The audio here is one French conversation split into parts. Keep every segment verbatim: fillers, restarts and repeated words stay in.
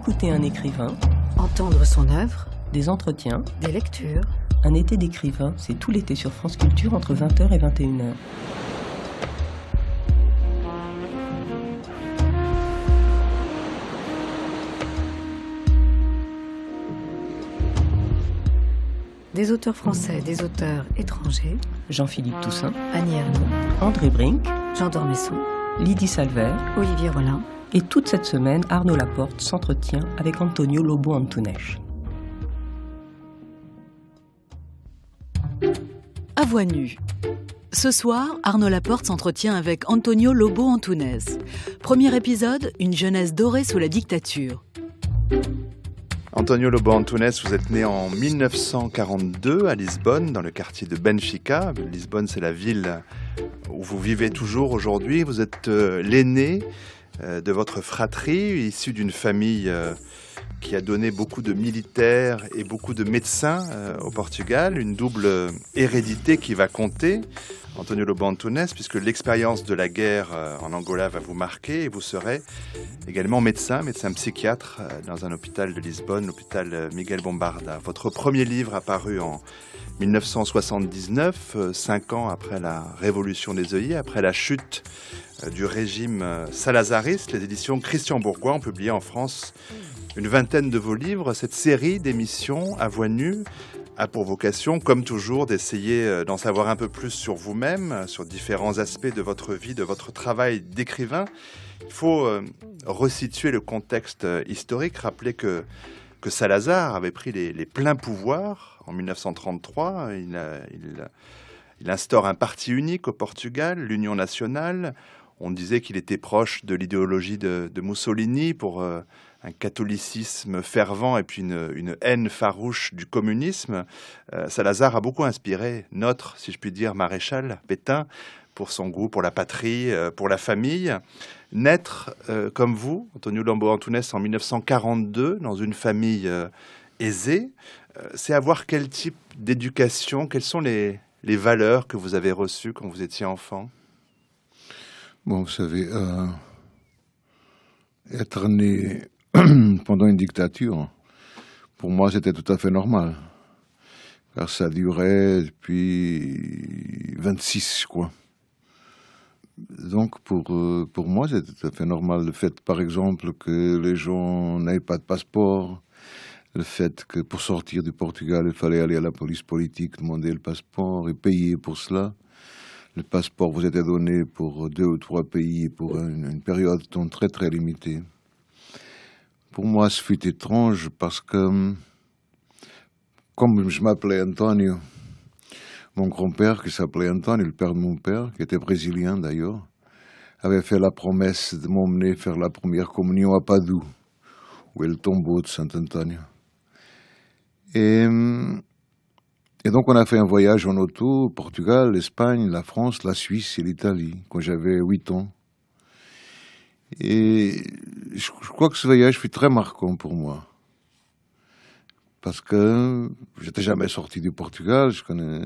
Écouter un écrivain, entendre son œuvre, des entretiens, des lectures. Un été d'écrivain, c'est tout l'été sur France Culture entre vingt heures et vingt et une heures. Des auteurs français, des auteurs étrangers. Jean-Philippe Toussaint, Annie Ernaux, André Brink, Jean-Dormesson, Lydie Salvaire, Olivier Rollin. Et toute cette semaine, Arnaud Laporte s'entretient avec Antonio Lobo Antunes. À voix nue. Ce soir, Arnaud Laporte s'entretient avec Antonio Lobo Antunes. Premier épisode, une jeunesse dorée sous la dictature. Antonio Lobo Antunes, vous êtes né en mille neuf cent quarante-deux à Lisbonne, dans le quartier de Benfica. Lisbonne, c'est la ville où vous vivez toujours aujourd'hui. Vous êtes l'aîné de votre fratrie, issu d'une famille qui a donné beaucoup de militaires et beaucoup de médecins euh, au Portugal, une double euh, hérédité qui va compter, Antonio Lobo Antunes, puisque l'expérience de la guerre euh, en Angola va vous marquer et vous serez également médecin, médecin psychiatre euh, dans un hôpital de Lisbonne, l'hôpital euh, Miguel Bombarda. Votre premier livre apparu en mille neuf cent soixante-dix-neuf, euh, cinq ans après la Révolution des Œillets, après la chute euh, du régime euh, salazariste, les éditions Christian Bourgois ont publié en France une vingtaine de vos livres. Cette série d'émissions à voix nue a pour vocation, comme toujours, d'essayer d'en savoir un peu plus sur vous-même, sur différents aspects de votre vie, de votre travail d'écrivain. Il faut resituer le contexte historique, rappeler que, que Salazar avait pris les, les pleins pouvoirs en mille neuf cent trente-trois. Il, a, il, il instaure un parti unique au Portugal, l'Union nationale. On disait qu'il était proche de l'idéologie de, de Mussolini pour euh, un catholicisme fervent et puis une, une haine farouche du communisme. Euh, Salazar a beaucoup inspiré notre, si je puis dire, maréchal Pétain pour son goût pour la patrie, euh, pour la famille. Naître euh, comme vous, Antonio Lobo Antunes, en mille neuf cent quarante-deux, dans une famille euh, aisée, euh, c'est avoir quel type d'éducation, quelles sont les, les valeurs que vous avez reçues quand vous étiez enfant? Bon, vous savez, euh, être né pendant une dictature, pour moi, c'était tout à fait normal. Car ça durait depuis vingt-six, quoi. Donc, pour, euh, pour moi, c'était tout à fait normal. Le fait, par exemple, que les gens n'aient pas de passeport, le fait que pour sortir du Portugal, il fallait aller à la police politique, demander le passeport et payer pour cela. Le passeport vous était donné pour deux ou trois pays pour une, une période donc très très limitée. Pour moi, ce fut étrange parce que, comme je m'appelais Antonio, mon grand-père qui s'appelait Antonio, le père de mon père, qui était brésilien d'ailleurs, avait fait la promesse de m'emmener faire la première communion à Padoue, où est le tombeau de Saint-Antonio. Et... Et donc on a fait un voyage en auto, au Portugal, l'Espagne, la France, la Suisse et l'Italie, quand j'avais huit ans. Et je crois que ce voyage fut très marquant pour moi. Parce que je n'étais jamais sorti du Portugal, je connais,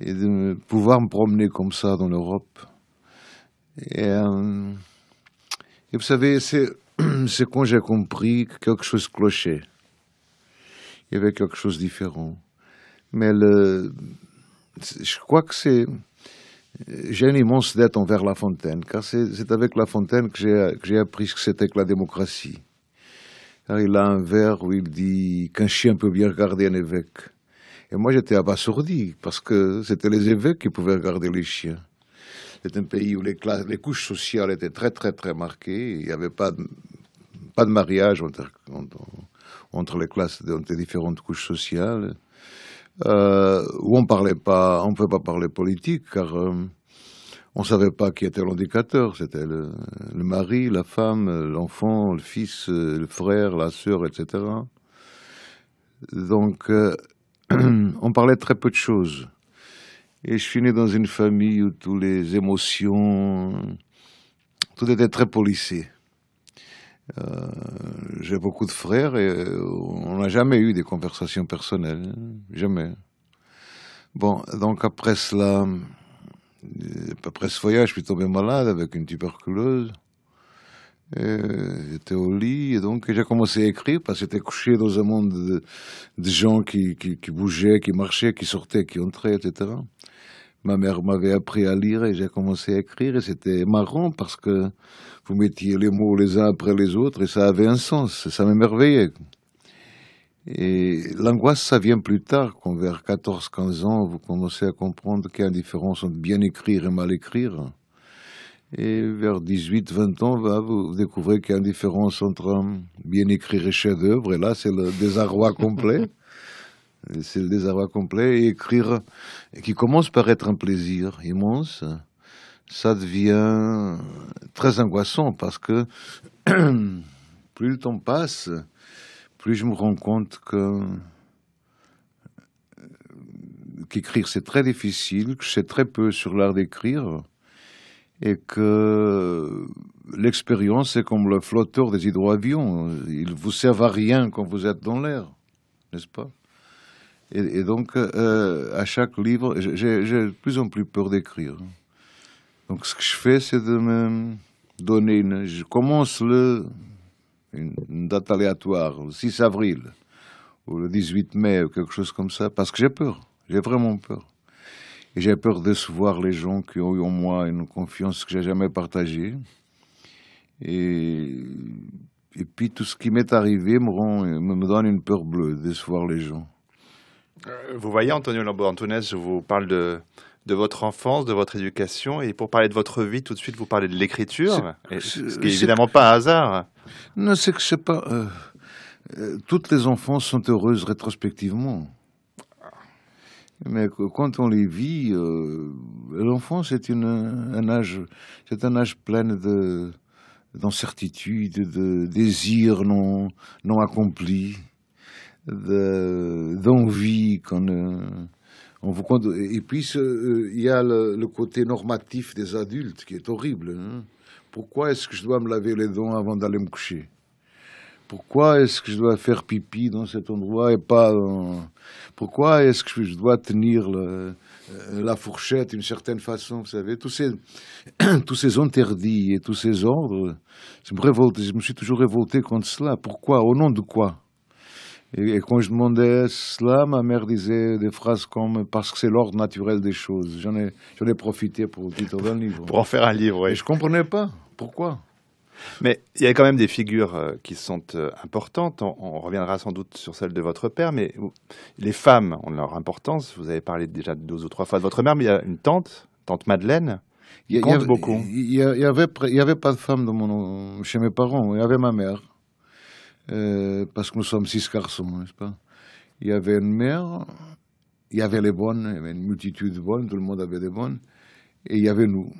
et de pouvoir me promener comme ça dans l'Europe. Et, euh, et vous savez, c'est quand j'ai compris que quelque chose clochait. Il y avait quelque chose de différent. Mais le, je crois que c'est... J'ai une immense dette envers La Fontaine, car c'est avec La Fontaine que j'ai appris ce que c'était que la démocratie. Car il a un vers où il dit qu'un chien peut bien regarder un évêque. Et moi, j'étais abasourdi, parce que c'était les évêques qui pouvaient regarder les chiens. C'est un pays où les, classes, les couches sociales étaient très, très, très marquées. Il n'y avait pas de, pas de mariage entre, entre, entre les classes, entre les différentes couches sociales. Euh, où on parlait pas, on ne pouvait pas parler politique, car euh, on ne savait pas qui était l'indicateur. C'était le, le mari, la femme, l'enfant, le fils, le frère, la sœur, et cetera. Donc, euh, on parlait très peu de choses. Et je suis né dans une famille où toutes les émotions, tout était très polissé. Euh, J'ai beaucoup de frères et on n'a jamais eu des conversations personnelles, jamais. Bon, donc après cela, après ce voyage, je suis tombé malade avec une tuberculose J'étais au lit et donc j'ai commencé à écrire parce que j'étais couché dans un monde de, de gens qui, qui, qui bougeaient, qui marchaient, qui sortaient, qui entraient, et cetera. Ma mère m'avait appris à lire et j'ai commencé à écrire et c'était marrant parce que vous mettiez les mots les uns après les autres et ça avait un sens, ça m'émerveillait. Et l'angoisse, ça vient plus tard, quand vers quatorze quinze ans, vous commencez à comprendre qu'il y a une différence entre bien écrire et mal écrire. Et vers dix-huit vingt ans, bah, vous découvrez qu'il y a une différence entre bien écrire et chef-d'œuvre. Et là, c'est le désarroi complet. C'est le désarroi complet. Et écrire, qui commence par être un plaisir immense, ça devient très angoissant parce que plus le temps passe, plus je me rends compte que qu'écrire, c'est très difficile, que je sais très peu sur l'art d'écrire. Et que l'expérience, c'est comme le flotteur des hydroavions. Il ne vous sert à rien quand vous êtes dans l'air, n'est-ce pas? Et, et donc, euh, à chaque livre, j'ai de plus en plus peur d'écrire. Donc, ce que je fais, c'est de me donner une... Je commence le, une, une date aléatoire, le six avril, ou le dix-huit mai, ou quelque chose comme ça, parce que j'ai peur, j'ai vraiment peur. Et j'ai peur de décevoir les gens qui ont eu en moi une confiance que j'ai jamais partagée. Et, et puis tout ce qui m'est arrivé me, rend, me donne une peur bleue de décevoir les gens. Vous voyez, Antonio Lobo Antunes, je vous parle de, de votre enfance, de votre éducation. Et pour parler de votre vie, tout de suite, vous parlez de l'écriture. Ce qui n'est évidemment pas un hasard. Non, c'est que je sais pas... Euh, euh, toutes les enfances sont heureuses rétrospectivement. Mais quand on les vit, euh, l'enfant, c'est un âge, c'est un âge plein de d'incertitude, de désirs non non accomplis, d'envie qu'on euh, on vous compte. Et puis il euh, y a le, le côté normatif des adultes qui est horrible. Hein. Pourquoi est-ce que je dois me laver les dents avant d'aller me coucher? Pourquoi est-ce que je dois faire pipi dans cet endroit et pas dans... Pourquoi est-ce que je dois tenir le, la fourchette d'une certaine façon, vous savez? Tous ces, tous ces interdits et tous ces ordres, je me, révolte, je me suis toujours révolté contre cela. Pourquoi? Au nom de quoi? Et, et quand je demandais cela, ma mère disait des phrases comme « parce que c'est l'ordre naturel des choses ». J'en ai, j'en ai profité pour le titre d'un livre. Pour en faire un livre, oui. Et je ne comprenais pas. Pourquoi? Mais il y a quand même des figures qui sont importantes. On, on reviendra sans doute sur celle de votre père, mais les femmes ont leur importance. Vous avez parlé déjà deux ou trois fois de votre mère, mais il y a une tante, tante Madeleine, qui compte beaucoup. Il y avait, il y avait pas de femme dans mon, chez mes parents. Il y avait ma mère, euh, parce que nous sommes six garçons, n'est-ce pas? Il y avait une mère, il y avait les bonnes, il y avait une multitude de bonnes, tout le monde avait des bonnes, et il y avait nous.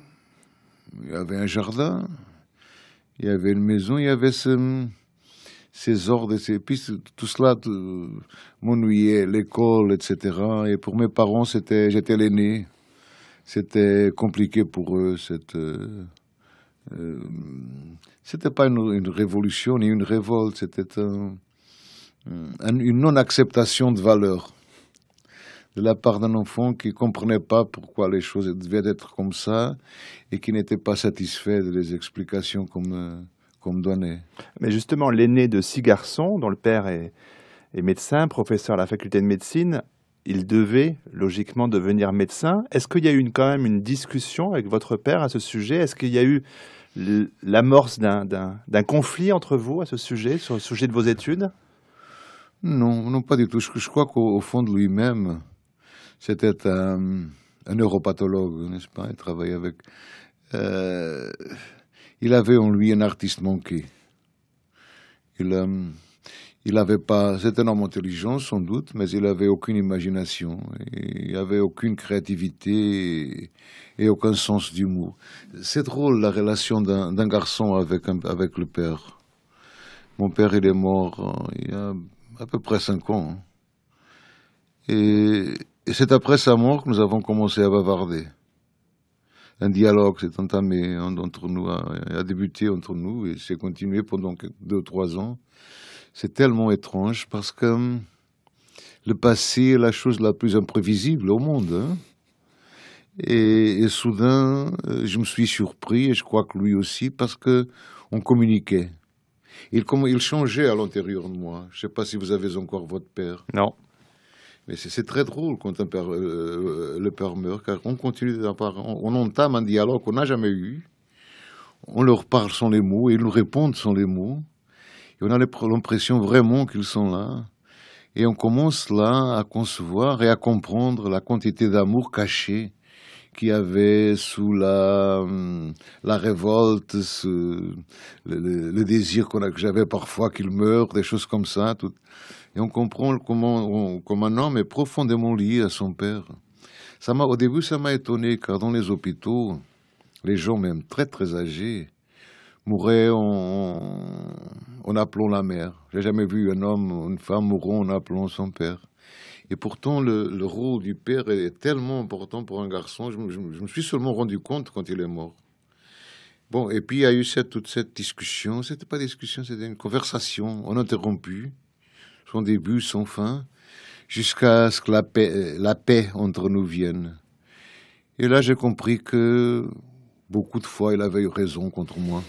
Il y avait un jardin. Il y avait une maison, il y avait ce, ces ordres, ces pistes, tout cela m'ennuyait, l'école, et cetera. Et pour mes parents, c'était, j'étais l'aîné. C'était compliqué pour eux. C'était euh, pas une, une révolution ni une révolte, c'était un, un, une non-acceptation de valeurs de la part d'un enfant qui ne comprenait pas pourquoi les choses devaient être comme ça et qui n'était pas satisfait des explications qu'on me, qu'on me donnait. Mais justement, l'aîné de six garçons, dont le père est, est médecin, professeur à la faculté de médecine, il devait logiquement devenir médecin. Est-ce qu'il y a eu une, quand même une discussion avec votre père à ce sujet? Est-ce qu'il y a eu l'amorce d'un conflit entre vous à ce sujet, sur le sujet de vos études? Non, non, pas du tout. Je, je crois qu'au fond de lui-même... C'était un, un neuropathologue, n'est-ce pas? Il travaillait avec... Euh, il avait en lui un artiste manqué. Il, euh, il avait pas... C'était un homme intelligent, sans doute, mais il n'avait aucune imagination. Il n'avait aucune créativité et, et aucun sens d'humour. C'est drôle, la relation d'un garçon avec, un, avec le père. Mon père, il est mort il y a à peu près cinq ans. Et... Et c'est après sa mort que nous avons commencé à bavarder. Un dialogue s'est entamé entre nous, a débuté entre nous et s'est continué pendant deux ou trois ans. C'est tellement étrange parce que le passé est la chose la plus imprévisible au monde. Hein? Et, et soudain, je me suis surpris et je crois que lui aussi parce que on communiquait. Il, il changeait à l'intérieur de moi. Je ne sais pas si vous avez encore votre père. Non. Mais c'est très drôle quand un père, euh, le père meurt, car on continue d'avoir, on, on entame un dialogue qu'on n'a jamais eu. On leur parle sans les mots, et ils nous répondent sans les mots. Et on a l'impression vraiment qu'ils sont là. Et on commence là à concevoir et à comprendre la quantité d'amour caché qu'il y avait sous la, la révolte, ce, le, le, le désir qu'on a, que j'avais parfois qu'il meure, des choses comme ça. Tout. Et on comprend comment on, comme un homme est profondément lié à son père. Ça m'a, au début, ça m'a étonné, car dans les hôpitaux, les gens, même très très âgés, mouraient en, en appelant la mère. J'ai jamais vu un homme, une femme mourant en appelant son père. Et pourtant, le, le rôle du père est tellement important pour un garçon. Je, je, je me suis seulement rendu compte quand il est mort. Bon, et puis il y a eu cette, toute cette discussion. C'était pas discussion, c'était une conversation en interrompue, sans début, sans fin, jusqu'à ce que la paix, la paix entre nous vienne. Et là, j'ai compris que beaucoup de fois, il avait eu raison contre moi,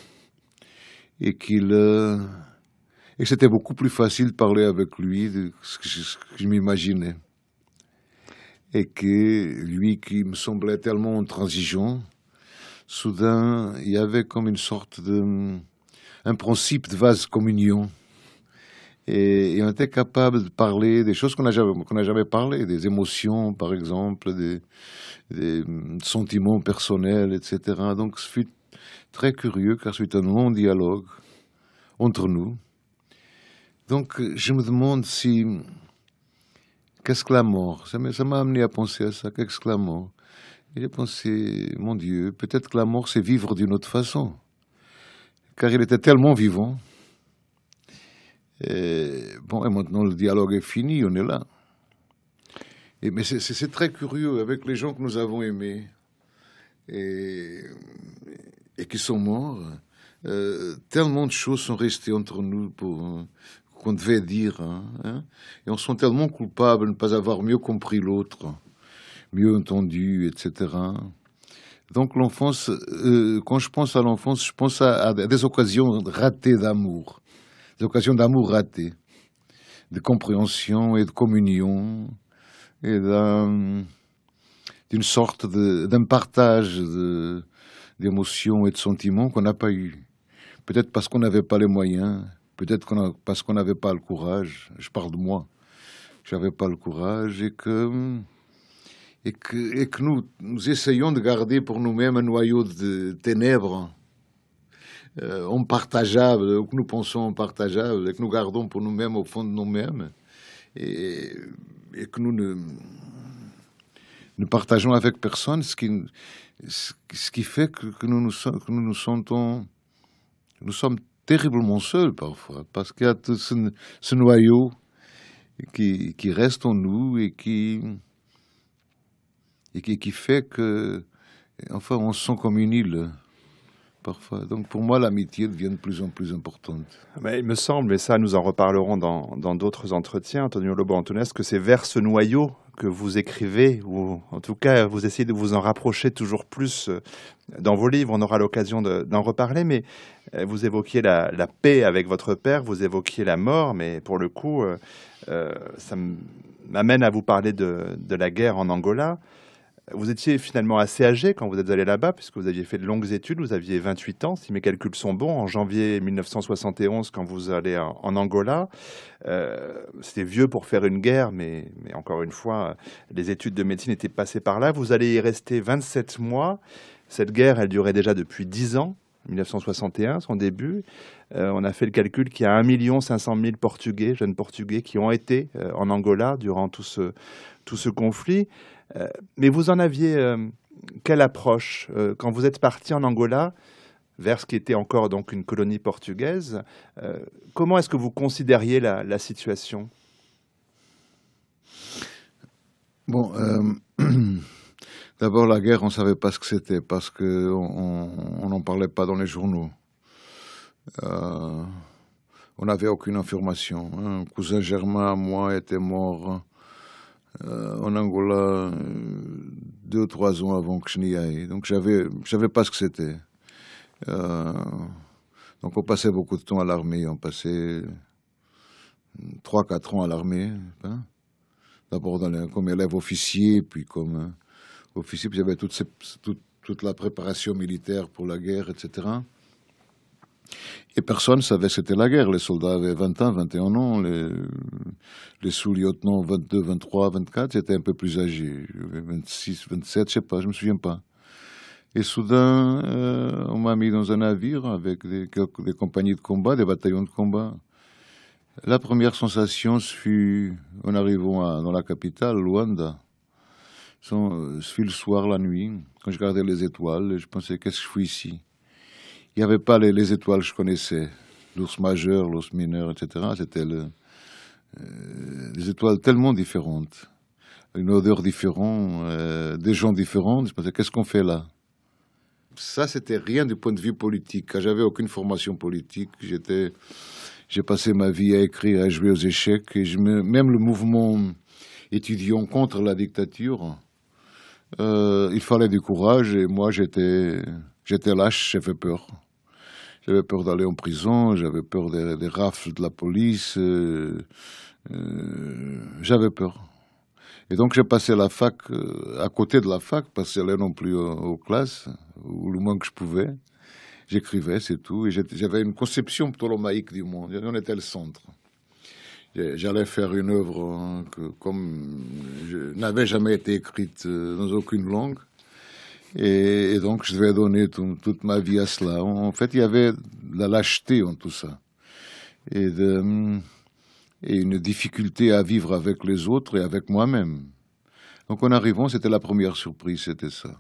et qu'il euh, et c'était beaucoup plus facile de parler avec lui de ce que je, je m'imaginais. Et que lui, qui me semblait tellement intransigeant, soudain, il y avait comme une sorte de... un principe de vase communion. Et, et on était capable de parler des choses qu'on n'a jamais, qu'on n'a jamais parlé, des émotions, par exemple, des, des sentiments personnels, et cetera. Donc, ce fut très curieux, car c'est un long dialogue entre nous. Donc, je me demande si... Qu'est-ce que la mort? Ça m'a amené à penser à ça. Qu'est-ce que la mort? Et j'ai pensé, mon Dieu, peut-être que la mort, c'est vivre d'une autre façon. Car il était tellement vivant. Et, bon, et maintenant, le dialogue est fini, on est là. Et, mais c'est très curieux, avec les gens que nous avons aimés et, et qui sont morts, euh, tellement de choses sont restées entre nous pour... qu'on devait dire, hein, hein, et on se sent tellement coupable de ne pas avoir mieux compris l'autre, mieux entendu, et cetera. Donc l'enfance, euh, quand je pense à l'enfance, je pense à, à des occasions ratées d'amour, des occasions d'amour ratées, de compréhension et de communion, et d'un, d'une sorte d'un partage d'émotions et de sentiments qu'on n'a pas eu. Peut-être parce qu'on n'avait pas les moyens. Peut-être qu'on parce qu'on n'avait pas le courage, je parle de moi, j'avais pas le courage et que, et que, et que nous, nous essayons de garder pour nous-mêmes un noyau de ténèbres, euh, on partageable, ou que nous pensons partageable, et que nous gardons pour nous-mêmes au fond de nous-mêmes, et, et que nous ne, ne partageons avec personne, ce qui, ce, ce qui fait que, que, nous nous, que nous nous sentons, nous sommes terriblement seul parfois, parce qu'il y a tout ce, ce noyau qui, qui reste en nous et qui, et qui, qui fait que, enfin, on se sent comme une île parfois. Donc pour moi, l'amitié devient de plus en plus importante. Mais il me semble, et ça nous en reparlerons dans d'autres entretiens, Antonio Lobo Antunes, que c'est vers ce noyau que vous écrivez, ou en tout cas vous essayez de vous en rapprocher toujours plus dans vos livres, on aura l'occasion d'en reparler, mais vous évoquiez la, la paix avec votre père, vous évoquiez la mort, mais pour le coup, euh, ça m'amène à vous parler de, de la guerre en Angola. Vous étiez finalement assez âgé quand vous êtes allé là-bas, puisque vous aviez fait de longues études, vous aviez vingt-huit ans, si mes calculs sont bons, en janvier mille neuf cent soixante et onze, quand vous allez en Angola. Euh, c'était vieux pour faire une guerre, mais, mais encore une fois, les études de médecine étaient passées par là. Vous allez y rester vingt-sept mois. Cette guerre, elle durait déjà depuis dix ans, mille neuf cent soixante et un, son début. Euh, on a fait le calcul qu'il y a un million cinq cent mille Portugais, jeunes Portugais, qui ont été euh, en Angola durant tout ce, tout ce conflit. Euh, mais vous en aviez euh, quelle approche euh, quand vous êtes parti en Angola vers ce qui était encore donc une colonie portugaise? euh, Comment est-ce que vous considériez la, la situation? Bon, euh, d'abord la guerre, on ne savait pas ce que c'était parce qu'on n'en parlait pas dans les journaux. Euh, on n'avait aucune information. Un cousin germain à moi était mort Euh, en Angola, deux ou trois ans avant que je n'y aille. Donc, je ne savais pas ce que c'était. Euh, Donc on passait beaucoup de temps à l'armée, on passait trois quatre ans à l'armée. Hein. D'abord comme élève officier, puis comme hein, officier, puis il y avait toute, ces, toute, toute la préparation militaire pour la guerre, et cetera. Et personne ne savait que c'était la guerre. Les soldats avaient vingt ans, vingt et un ans, les, les sous-lieutenants vingt-deux, vingt-trois, vingt-quatre, étaient un peu plus âgés, vingt-six, vingt-sept, je ne sais pas, je ne me souviens pas. Et soudain, euh, on m'a mis dans un navire avec des, des compagnies de combat, des bataillons de combat. La première sensation fut, en arrivant à, dans la capitale, Luanda, ce fut le soir, la nuit, quand je regardais les étoiles, je pensais, qu'est-ce que je fais ici? Il n'y avait pas les, les étoiles que je connaissais, l'ours majeur, l'ours mineur, et cetera. C'était le, euh, des étoiles tellement différentes, une odeur différente, euh, des gens différents. Je pensais, qu'est-ce qu'on fait là? Ça, c'était rien du point de vue politique. Quand j'avais aucune formation politique, j'étais, j'ai passé ma vie à écrire, à jouer aux échecs. Et je me, même le mouvement étudiant contre la dictature, euh, il fallait du courage. Et moi, j'étais... J'étais lâche, j'avais peur. J'avais peur d'aller en prison, j'avais peur des, des rafles de la police, euh, euh, j'avais peur. Et donc j'ai passé la fac, euh, à côté de la fac, parce que j'allais non plus aux, aux classes, ou le moins que je pouvais. J'écrivais, c'est tout. Et j'avais une conception ptolomaïque du monde, on était le centre. J'allais faire une œuvre hein, que, comme je n'avais jamais été écrite dans aucune langue. Et, et donc, je devais donner tout, toute ma vie à cela. En fait, il y avait de la lâcheté en tout ça. Et, de, et une difficulté à vivre avec les autres et avec moi-même. Donc, en arrivant, c'était la première surprise, c'était ça.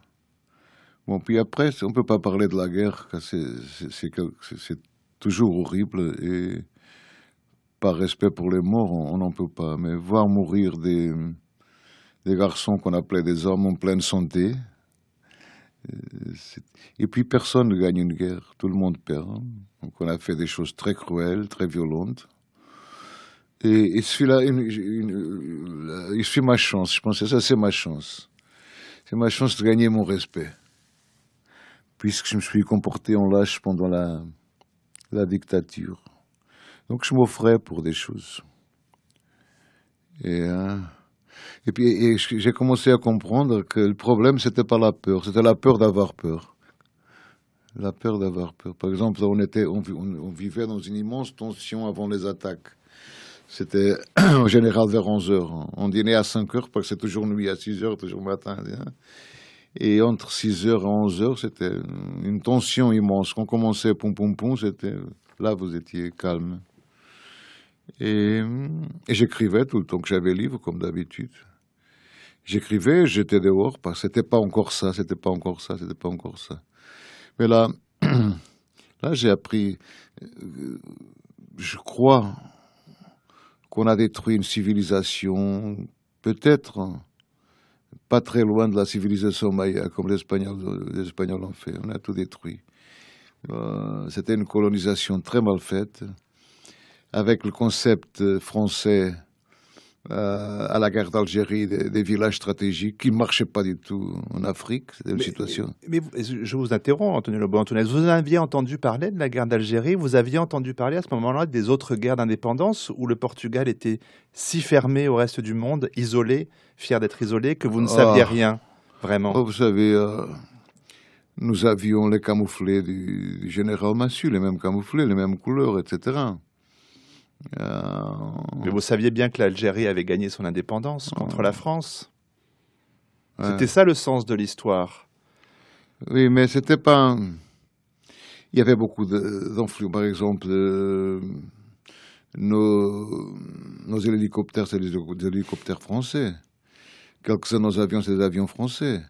Bon, puis après, on ne peut pas parler de la guerre, c'est toujours horrible. Et par respect pour les morts, on n'en peut pas. Mais voir mourir des, des garçons qu'on appelait des hommes en pleine santé... Et puis personne ne gagne une guerre, tout le monde perd. Donc on a fait des choses très cruelles, très violentes. Et, et celui-là, une, une, là, il suffit ma chance, je pensais ça, c'est ma chance. C'est ma chance de gagner mon respect. Puisque je me suis comporté en lâche pendant la, la dictature. Donc je m'offrais pour des choses. Et... Hein, Et puis j'ai commencé à comprendre que le problème, c'était pas la peur, c'était la peur d'avoir peur. La peur d'avoir peur. Par exemple, on, était, on, on vivait dans une immense tension avant les attaques. C'était en général vers onze heures. On dînait à cinq heures parce que c'est toujours nuit, à six heures, toujours matin. Et entre six heures et onze heures, c'était une tension immense. Quand on commençait pom pom pom, c'était là, vous étiez calme. Et, et j'écrivais tout le temps que j'avais livre, comme d'habitude. J'écrivais, j'étais dehors, parce que c'était pas encore ça, c'était pas encore ça, c'était pas encore ça. Mais là, là j'ai appris, je crois qu'on a détruit une civilisation, peut-être pas très loin de la civilisation maya, comme les Espagnols, les Espagnols l'ont fait, on a tout détruit. C'était une colonisation très mal faite, avec le concept français euh, à la guerre d'Algérie des, des villages stratégiques qui ne marchaient pas du tout en Afrique. C'était une situation. Mais, mais je vous interromps, Antonio Lobo Antunes. Vous aviez entendu parler de la guerre d'Algérie, vous aviez entendu parler à ce moment-là des autres guerres d'indépendance où le Portugal était si fermé au reste du monde, isolé, fier d'être isolé, que vous ne saviez oh. rien, vraiment. Oh, vous savez... Euh... Nous avions les camouflés du, du général Massu, les mêmes camouflés, les mêmes couleurs, et cetera. Euh... Mais vous saviez bien que l'Algérie avait gagné son indépendance contre euh... la France. Ouais. C'était ça le sens de l'histoire. Oui, mais c'était pas... Il y avait beaucoup d'influences. Par exemple, euh, nos, nos hélicoptères, c'est des hélicoptères français. Quelques-uns de nos avions, c'est des avions français.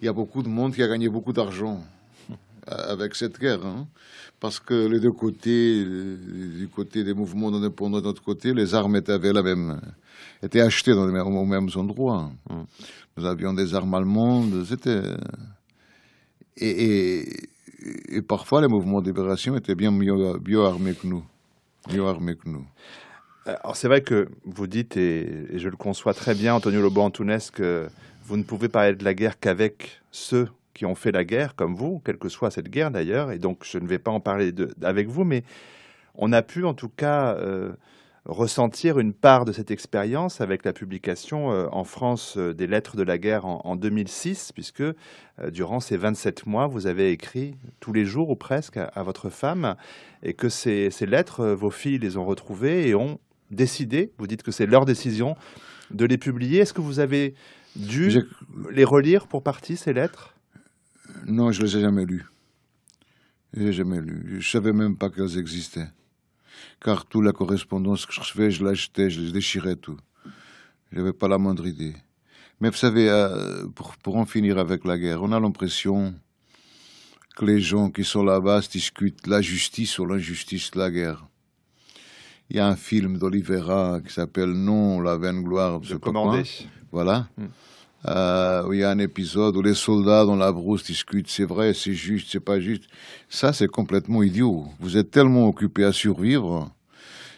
Il y a beaucoup de monde qui a gagné beaucoup d'argent avec cette guerre, hein. Parce que les deux côtés, du côté des mouvements indépendants de notre côté, les armes étaient, la même, étaient achetées dans les mêmes, aux mêmes endroits. Mm. Nous avions des armes allemandes, c'était... Et, et, et parfois, les mouvements de libération étaient bien mieux, mieux armés que nous. Mieux armés que nous. Alors c'est vrai que vous dites, et, et je le conçois très bien, Antonio Lobo Antunes, que vous ne pouvez parler de la guerre qu'avec ceux... qui ont fait la guerre comme vous, quelle que soit cette guerre d'ailleurs, et donc je ne vais pas en parler de, avec vous, mais on a pu en tout cas euh, ressentir une part de cette expérience avec la publication euh, en France euh, des Lettres de la guerre en, en deux mille six, puisque euh, durant ces vingt-sept mois, vous avez écrit tous les jours ou presque à, à votre femme, et que ces, ces lettres, euh, vos filles les ont retrouvées et ont décidé, vous dites que c'est leur décision, de les publier. Est-ce que vous avez dû je... les relire pour partie, ces lettres? Non, je ne les ai jamais lues. Je ne les ai jamais lues. Je ne savais même pas qu'elles existaient. Car toute la correspondance que je recevais, je l'achetais, je les déchirais tout. Je n'avais pas la moindre idée. Mais vous savez, euh, pour, pour en finir avec la guerre, on a l'impression que les gens qui sont là-bas discutent la justice ou l'injustice de la guerre. Il y a un film d'Olivera qui s'appelle « Non, la vaine gloire » de ce commandé. Voilà. Mm. Euh, où il y a un épisode où les soldats dans la brousse discutent, c'est vrai, c'est juste, c'est pas juste. Ça, c'est complètement idiot. Vous êtes tellement occupés à survivre.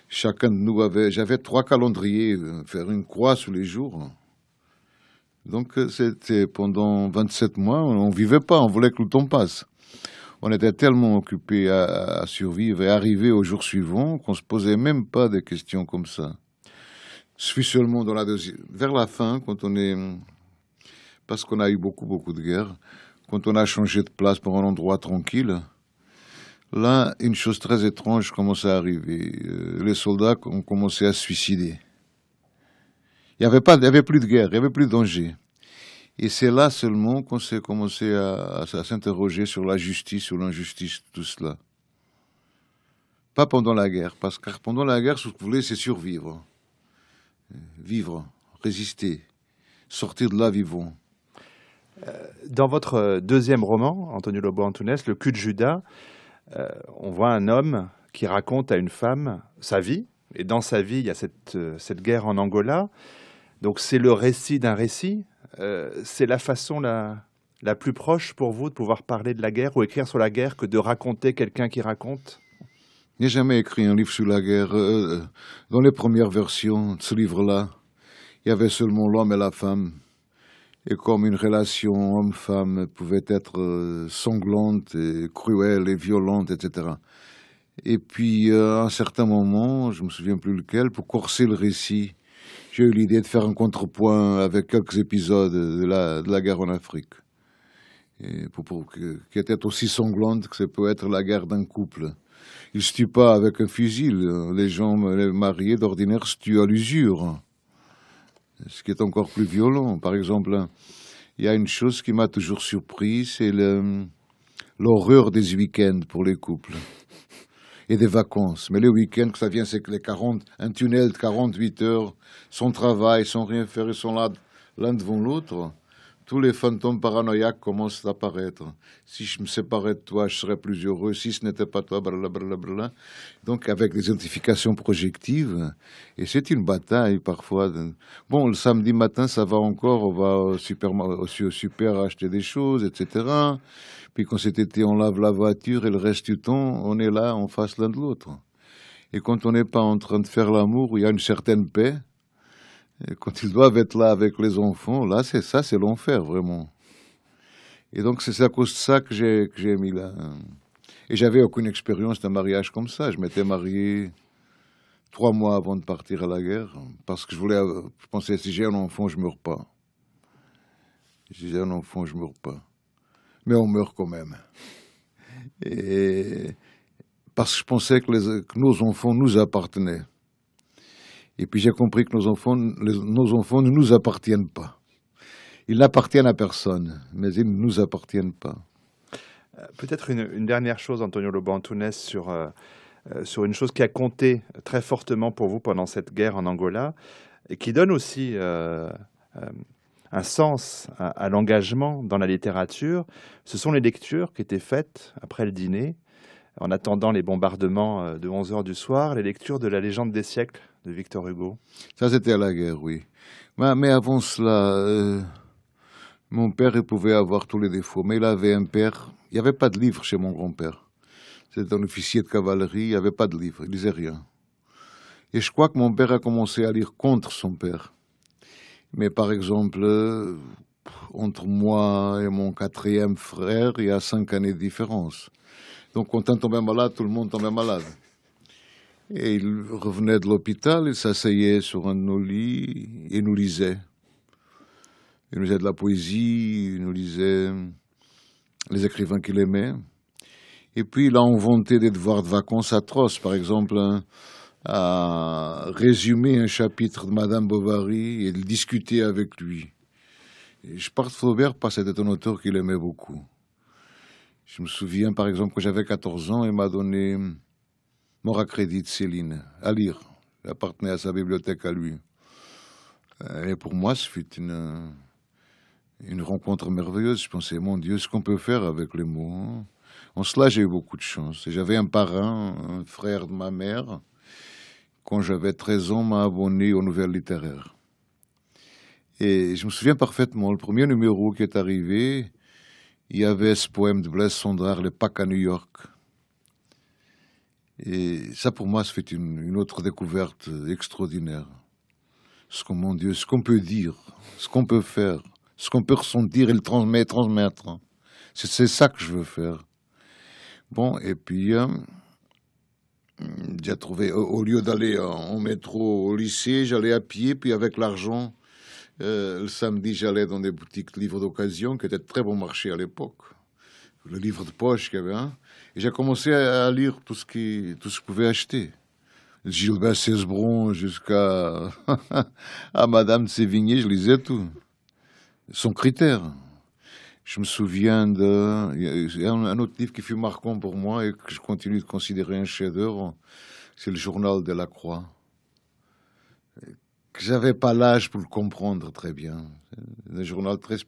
Chacun de nous avait... J'avais trois calendriers, faire une croix tous les jours. Donc, c'était pendant vingt-sept mois, on ne vivait pas, on voulait que le temps passe. On était tellement occupés à, à survivre et arriver au jour suivant qu'on ne se posait même pas des questions comme ça. Il suffit seulement dans la deuxième... vers la fin, quand on est... parce qu'on a eu beaucoup, beaucoup de guerres, quand on a changé de place pour un endroit tranquille, là, une chose très étrange commençait à arriver. Les soldats ont commencé à se suicider. Il n'y avait pas, il n'y avait plus de guerre, il n'y avait plus de danger. Et c'est là seulement qu'on s'est commencé à, à, à s'interroger sur la justice ou l'injustice de tout cela. Pas pendant la guerre, parce que pendant la guerre, ce que vous voulez, c'est survivre. Vivre, résister, sortir de là vivant. Dans votre deuxième roman, Antonio Lobo Antunes, Le cul de Judas, euh, on voit un homme qui raconte à une femme sa vie. Et dans sa vie, il y a cette, cette guerre en Angola. Donc c'est le récit d'un récit. Euh, c'est la façon la, la plus proche pour vous de pouvoir parler de la guerre ou écrire sur la guerre que de raconter quelqu'un qui raconte? Je n'ai jamais écrit un livre sur la guerre. Euh, dans les premières versions de ce livre-là, il y avait seulement l'homme et la femme. Et comme une relation homme-femme pouvait être sanglante, et cruelle et violente, et cetera. Et puis, euh, à un certain moment, je ne me souviens plus lequel, pour corser le récit, j'ai eu l'idée de faire un contrepoint avec quelques épisodes de la, de la guerre en Afrique, et pour, pour, que, qui était aussi sanglante que ça peut être la guerre d'un couple. Ils ne se tuent pas avec un fusil. Les gens les mariés d'ordinaire se tuent à l'usure, ce qui est encore plus violent. Par exemple, il y a une chose qui m'a toujours surpris, c'est l'horreur des week-ends pour les couples. Et des vacances. Mais les week-ends, que ça vient, c'est que les quarante, un tunnel de quarante-huit heures, sans travail, sans rien faire, ils sont là l'un devant l'autre. Tous les fantômes paranoïaques commencent à apparaître. Si je me séparais de toi, je serais plus heureux. Si ce n'était pas toi, blablabla. Donc, avec des identifications projectives. Et c'est une bataille, parfois. Bon, le samedi matin, ça va encore. On va au super, au super acheter des choses, et cetera. Puis, quand cet été, on lave la voiture et le reste du temps, on est là, en face l'un de l'autre. Et quand on n'est pas en train de faire l'amour, il y a une certaine paix. Et quand ils doivent être là avec les enfants, là, c'est ça, c'est l'enfer, vraiment. Et donc, c'est à cause de ça que j'ai mis là. Et j'avais aucune expérience d'un mariage comme ça. Je m'étais marié trois mois avant de partir à la guerre, parce que je voulais, je pensais, si j'ai un enfant, je ne meurs pas. Si j'ai un enfant, je ne meurs pas. Mais on meurt quand même. Et parce que je pensais que, les, que nos enfants nous appartenaient. Et puis j'ai compris que nos enfants, les, nos enfants ne nous appartiennent pas. Ils n'appartiennent à personne, mais ils ne nous appartiennent pas. Euh, Peut-être une, une dernière chose, Antonio Lobo Antunes, sur, euh, sur une chose qui a compté très fortement pour vous pendant cette guerre en Angola, et qui donne aussi euh, euh, un sens à, à l'engagement dans la littérature. Ce sont les lectures qui étaient faites après le dîner, en attendant les bombardements de onze heures du soir, les lectures de La légende des siècles de Victor Hugo. Ça, c'était à la guerre, oui. Mais avant cela, euh, mon père, il pouvait avoir tous les défauts, mais il avait un père. Il n'y avait pas de livre chez mon grand-père. C'était un officier de cavalerie, il n'y avait pas de livre, il ne lisait rien. Et je crois que mon père a commencé à lire contre son père. Mais par exemple, euh, entre moi et mon quatrième frère, il y a cinq années de différence. Donc quand on tombait malade, tout le monde tombait malade. Et il revenait de l'hôpital, il s'asseyait sur un de nos lits et nous lisait. Il nous lisait de la poésie, il nous lisait les écrivains qu'il aimait. Et puis il a inventé des devoirs de vacances atroces, par exemple... Un, à résumer un chapitre de Madame Bovary et le discuter avec lui. Je parle de Flaubert parce que c'était un auteur qu'il aimait beaucoup. Je me souviens, par exemple, que j'avais quatorze ans, il m'a donné « Mort à crédit » de Céline, à lire. Il appartenait à sa bibliothèque à lui. Et pour moi, ce fut une, une rencontre merveilleuse. Je pensais, mon Dieu, ce qu'on peut faire avec les mots. En cela, j'ai eu beaucoup de chance. J'avais un parrain, un frère de ma mère, quand j'avais treize ans, m'a abonné aux nouvelles littéraires. Et je me souviens parfaitement, le premier numéro qui est arrivé, il y avait ce poème de Blaise Sondrar, « Les Pâques à New York ». Et ça, pour moi, c'était une, une autre découverte extraordinaire. Ce qu'on, mon Dieu, ce qu'on peut dire, ce qu'on peut faire, ce qu'on peut ressentir et le transmettre. transmettre. C'est ça que je veux faire. Bon, et puis... Euh, J'ai trouvé, au lieu d'aller en métro au lycée, j'allais à pied, puis avec l'argent, euh, le samedi, j'allais dans des boutiques de livres d'occasion, qui étaient de très bon marché à l'époque. Le livre de poche qu'il y avait, hein. Et j'ai commencé à lire tout ce, qui, tout ce que je pouvais acheter. Gilbert Cesbron jusqu'à à Madame de Sévigné, je lisais tout. Son critère. Je me souviens d'un autre livre qui fut marquant pour moi et que je continue de considérer un chef-d'œuvre, c'est le Journal de la Croix. J'avais pas l'âge pour le comprendre très bien. Un journal très,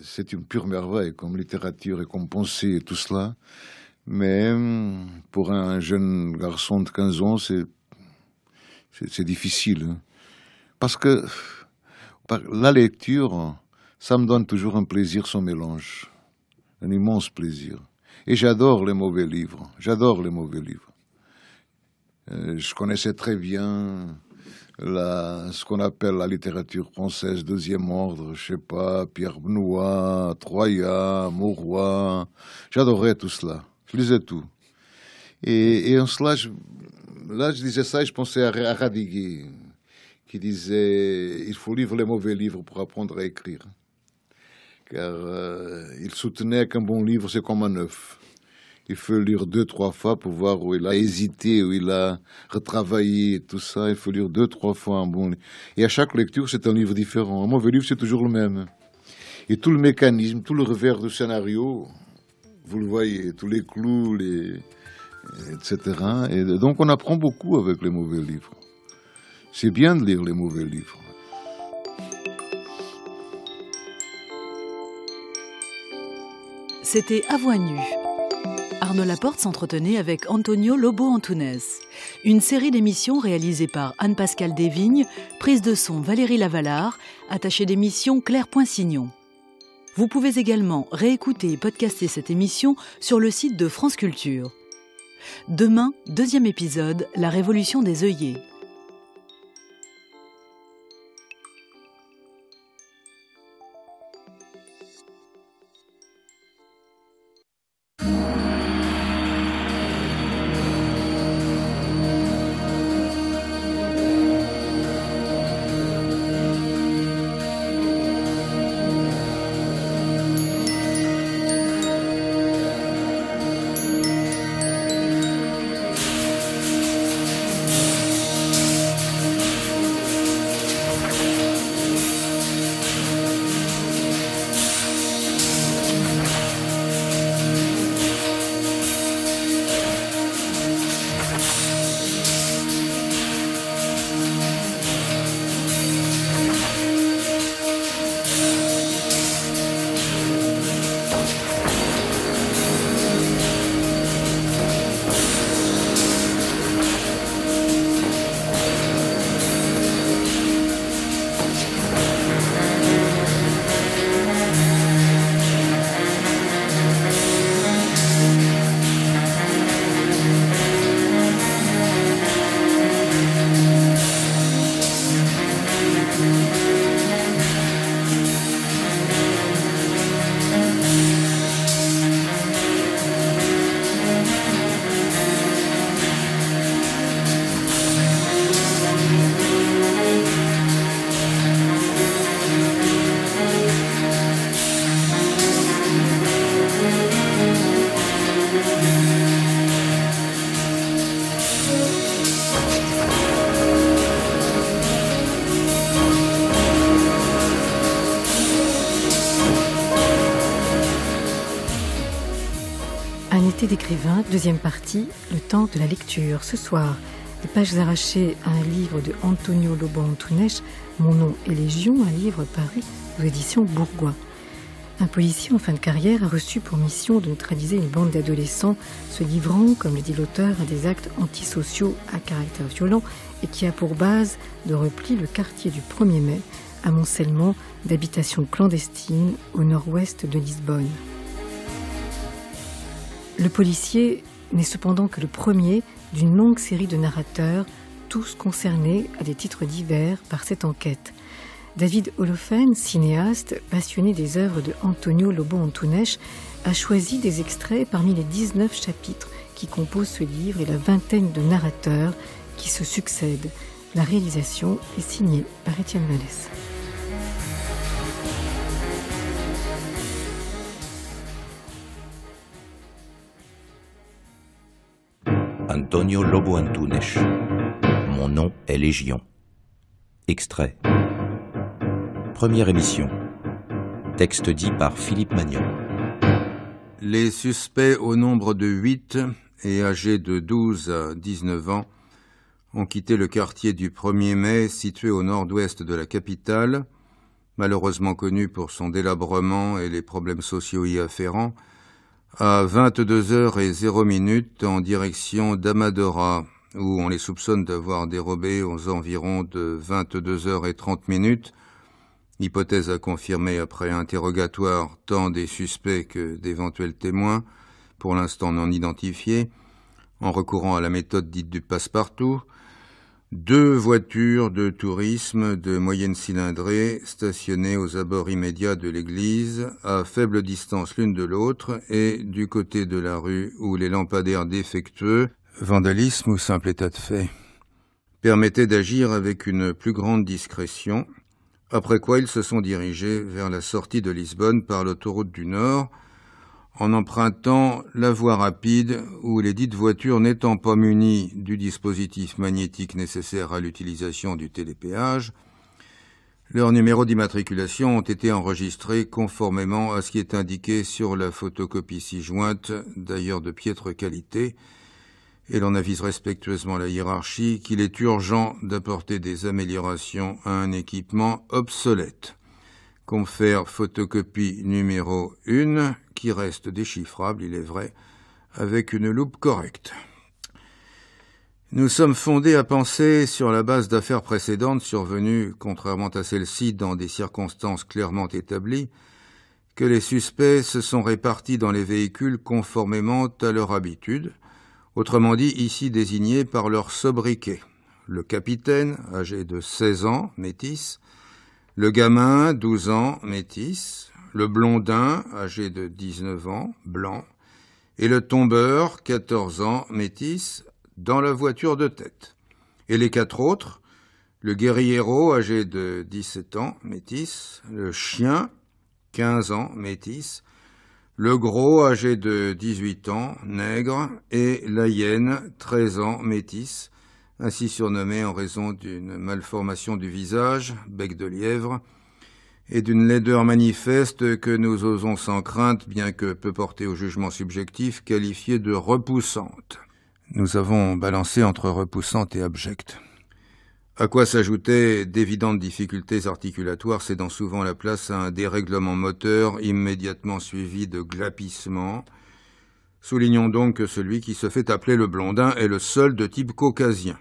c'est une pure merveille comme littérature et comme pensée et tout cela. Mais pour un jeune garçon de quinze ans, c'est c'est difficile parce que la lecture, ça me donne toujours un plaisir, son mélange, un immense plaisir. Et j'adore les mauvais livres, j'adore les mauvais livres. Euh, je connaissais très bien la, ce qu'on appelle la littérature française, deuxième ordre, je ne sais pas, Pierre Benoît, Troyat, Mauroy, j'adorais tout cela, je lisais tout. Et, et en cela, je, là je disais ça et je pensais à, à Radiguet, qui disait « il faut lire les mauvais livres pour apprendre à écrire ». Car euh, il soutenait qu'un bon livre, c'est comme un œuf. Il faut lire deux, trois fois pour voir où il a hésité, où il a retravaillé, tout ça. Il faut lire deux, trois fois un bon livre. Et à chaque lecture, c'est un livre différent. Un mauvais livre, c'est toujours le même. Et tout le mécanisme, tout le revers du scénario, vous le voyez, tous les clous, les... et cetera. Et donc, on apprend beaucoup avec les mauvais livres. C'est bien de lire les mauvais livres. C'était À voix nue. Arnaud Laporte s'entretenait avec Antonio Lobo Antunes. Une série d'émissions réalisée par Anne-Pascale Desvignes, prise de son Valérie Lavalard, attachée d'émission Claire Poinsignon. Vous pouvez également réécouter et podcaster cette émission sur le site de France Culture. Demain, deuxième épisode, La Révolution des œillets. Société d'écrivains, deuxième partie, le temps de la lecture. Ce soir, des pages arrachées à un livre de Antonio Lobo Antunes, Mon nom est Légion, un livre paru aux éditions Bourgois. Un policier en fin de carrière a reçu pour mission de neutraliser une bande d'adolescents se livrant, comme le dit l'auteur, à des actes antisociaux à caractère violent et qui a pour base de repli le quartier du premier mai, amoncellement d'habitations clandestines au nord-ouest de Lisbonne. Le policier n'est cependant que le premier d'une longue série de narrateurs, tous concernés à des titres divers par cette enquête. David Holofen, cinéaste, passionné des œuvres de Antonio Lobo Antunes, a choisi des extraits parmi les dix-neuf chapitres qui composent ce livre et la vingtaine de narrateurs qui se succèdent. La réalisation est signée par Étienne Vallès. Antonio Lobo Antunes, Mon nom est Légion. Extrait. Première émission. Texte dit par Philippe Magnon. Les suspects au nombre de huit et âgés de douze à dix-neuf ans ont quitté le quartier du premier mai situé au nord-ouest de la capitale, malheureusement connu pour son délabrement et les problèmes sociaux y afférents, à vingt-deux heures zéro minutes en direction d'Amadora, où on les soupçonne d'avoir dérobé aux environs de vingt-deux heures trente, hypothèse à confirmer après interrogatoire tant des suspects que d'éventuels témoins, pour l'instant non identifiés, en recourant à la méthode dite du passe-partout. Deux voitures de tourisme de moyenne cylindrée stationnées aux abords immédiats de l'église, à faible distance l'une de l'autre et du côté de la rue où les lampadaires défectueux, vandalisme ou simple état de fait, permettaient d'agir avec une plus grande discrétion, après quoi ils se sont dirigés vers la sortie de Lisbonne par l'autoroute du Nord, en empruntant la voie rapide où les dites voitures n'étant pas munies du dispositif magnétique nécessaire à l'utilisation du télépéage, leurs numéros d'immatriculation ont été enregistrés conformément à ce qui est indiqué sur la photocopie ci-jointe, d'ailleurs de piètre qualité, et l'on avise respectueusement la hiérarchie qu'il est urgent d'apporter des améliorations à un équipement obsolète. Confère photocopie numéro un, qui reste déchiffrable, il est vrai, avec une loupe correcte. Nous sommes fondés à penser, sur la base d'affaires précédentes survenues, contrairement à celle-ci, dans des circonstances clairement établies, que les suspects se sont répartis dans les véhicules conformément à leur habitude, autrement dit ici désignés par leur sobriquet. Le capitaine, âgé de seize ans, métis, le gamin, douze ans, métis, le blondin, âgé de dix-neuf ans, blanc, et le tombeur, quatorze ans, métis, dans la voiture de tête. Et les quatre autres, le guerriero, âgé de dix-sept ans, métis, le chien, quinze ans, métis, le gros, âgé de dix-huit ans, nègre, et la hyène, treize ans, métis, ainsi surnommé en raison d'une malformation du visage, bec de lièvre, et d'une laideur manifeste que nous osons sans crainte, bien que peu portée au jugement subjectif, qualifiée de repoussante. Nous avons balancé entre repoussante et abjecte. À quoi s'ajoutaient d'évidentes difficultés articulatoires cédant souvent la place à un dérèglement moteur immédiatement suivi de glapissements. Soulignons donc que celui qui se fait appeler le blondin est le seul de type caucasien,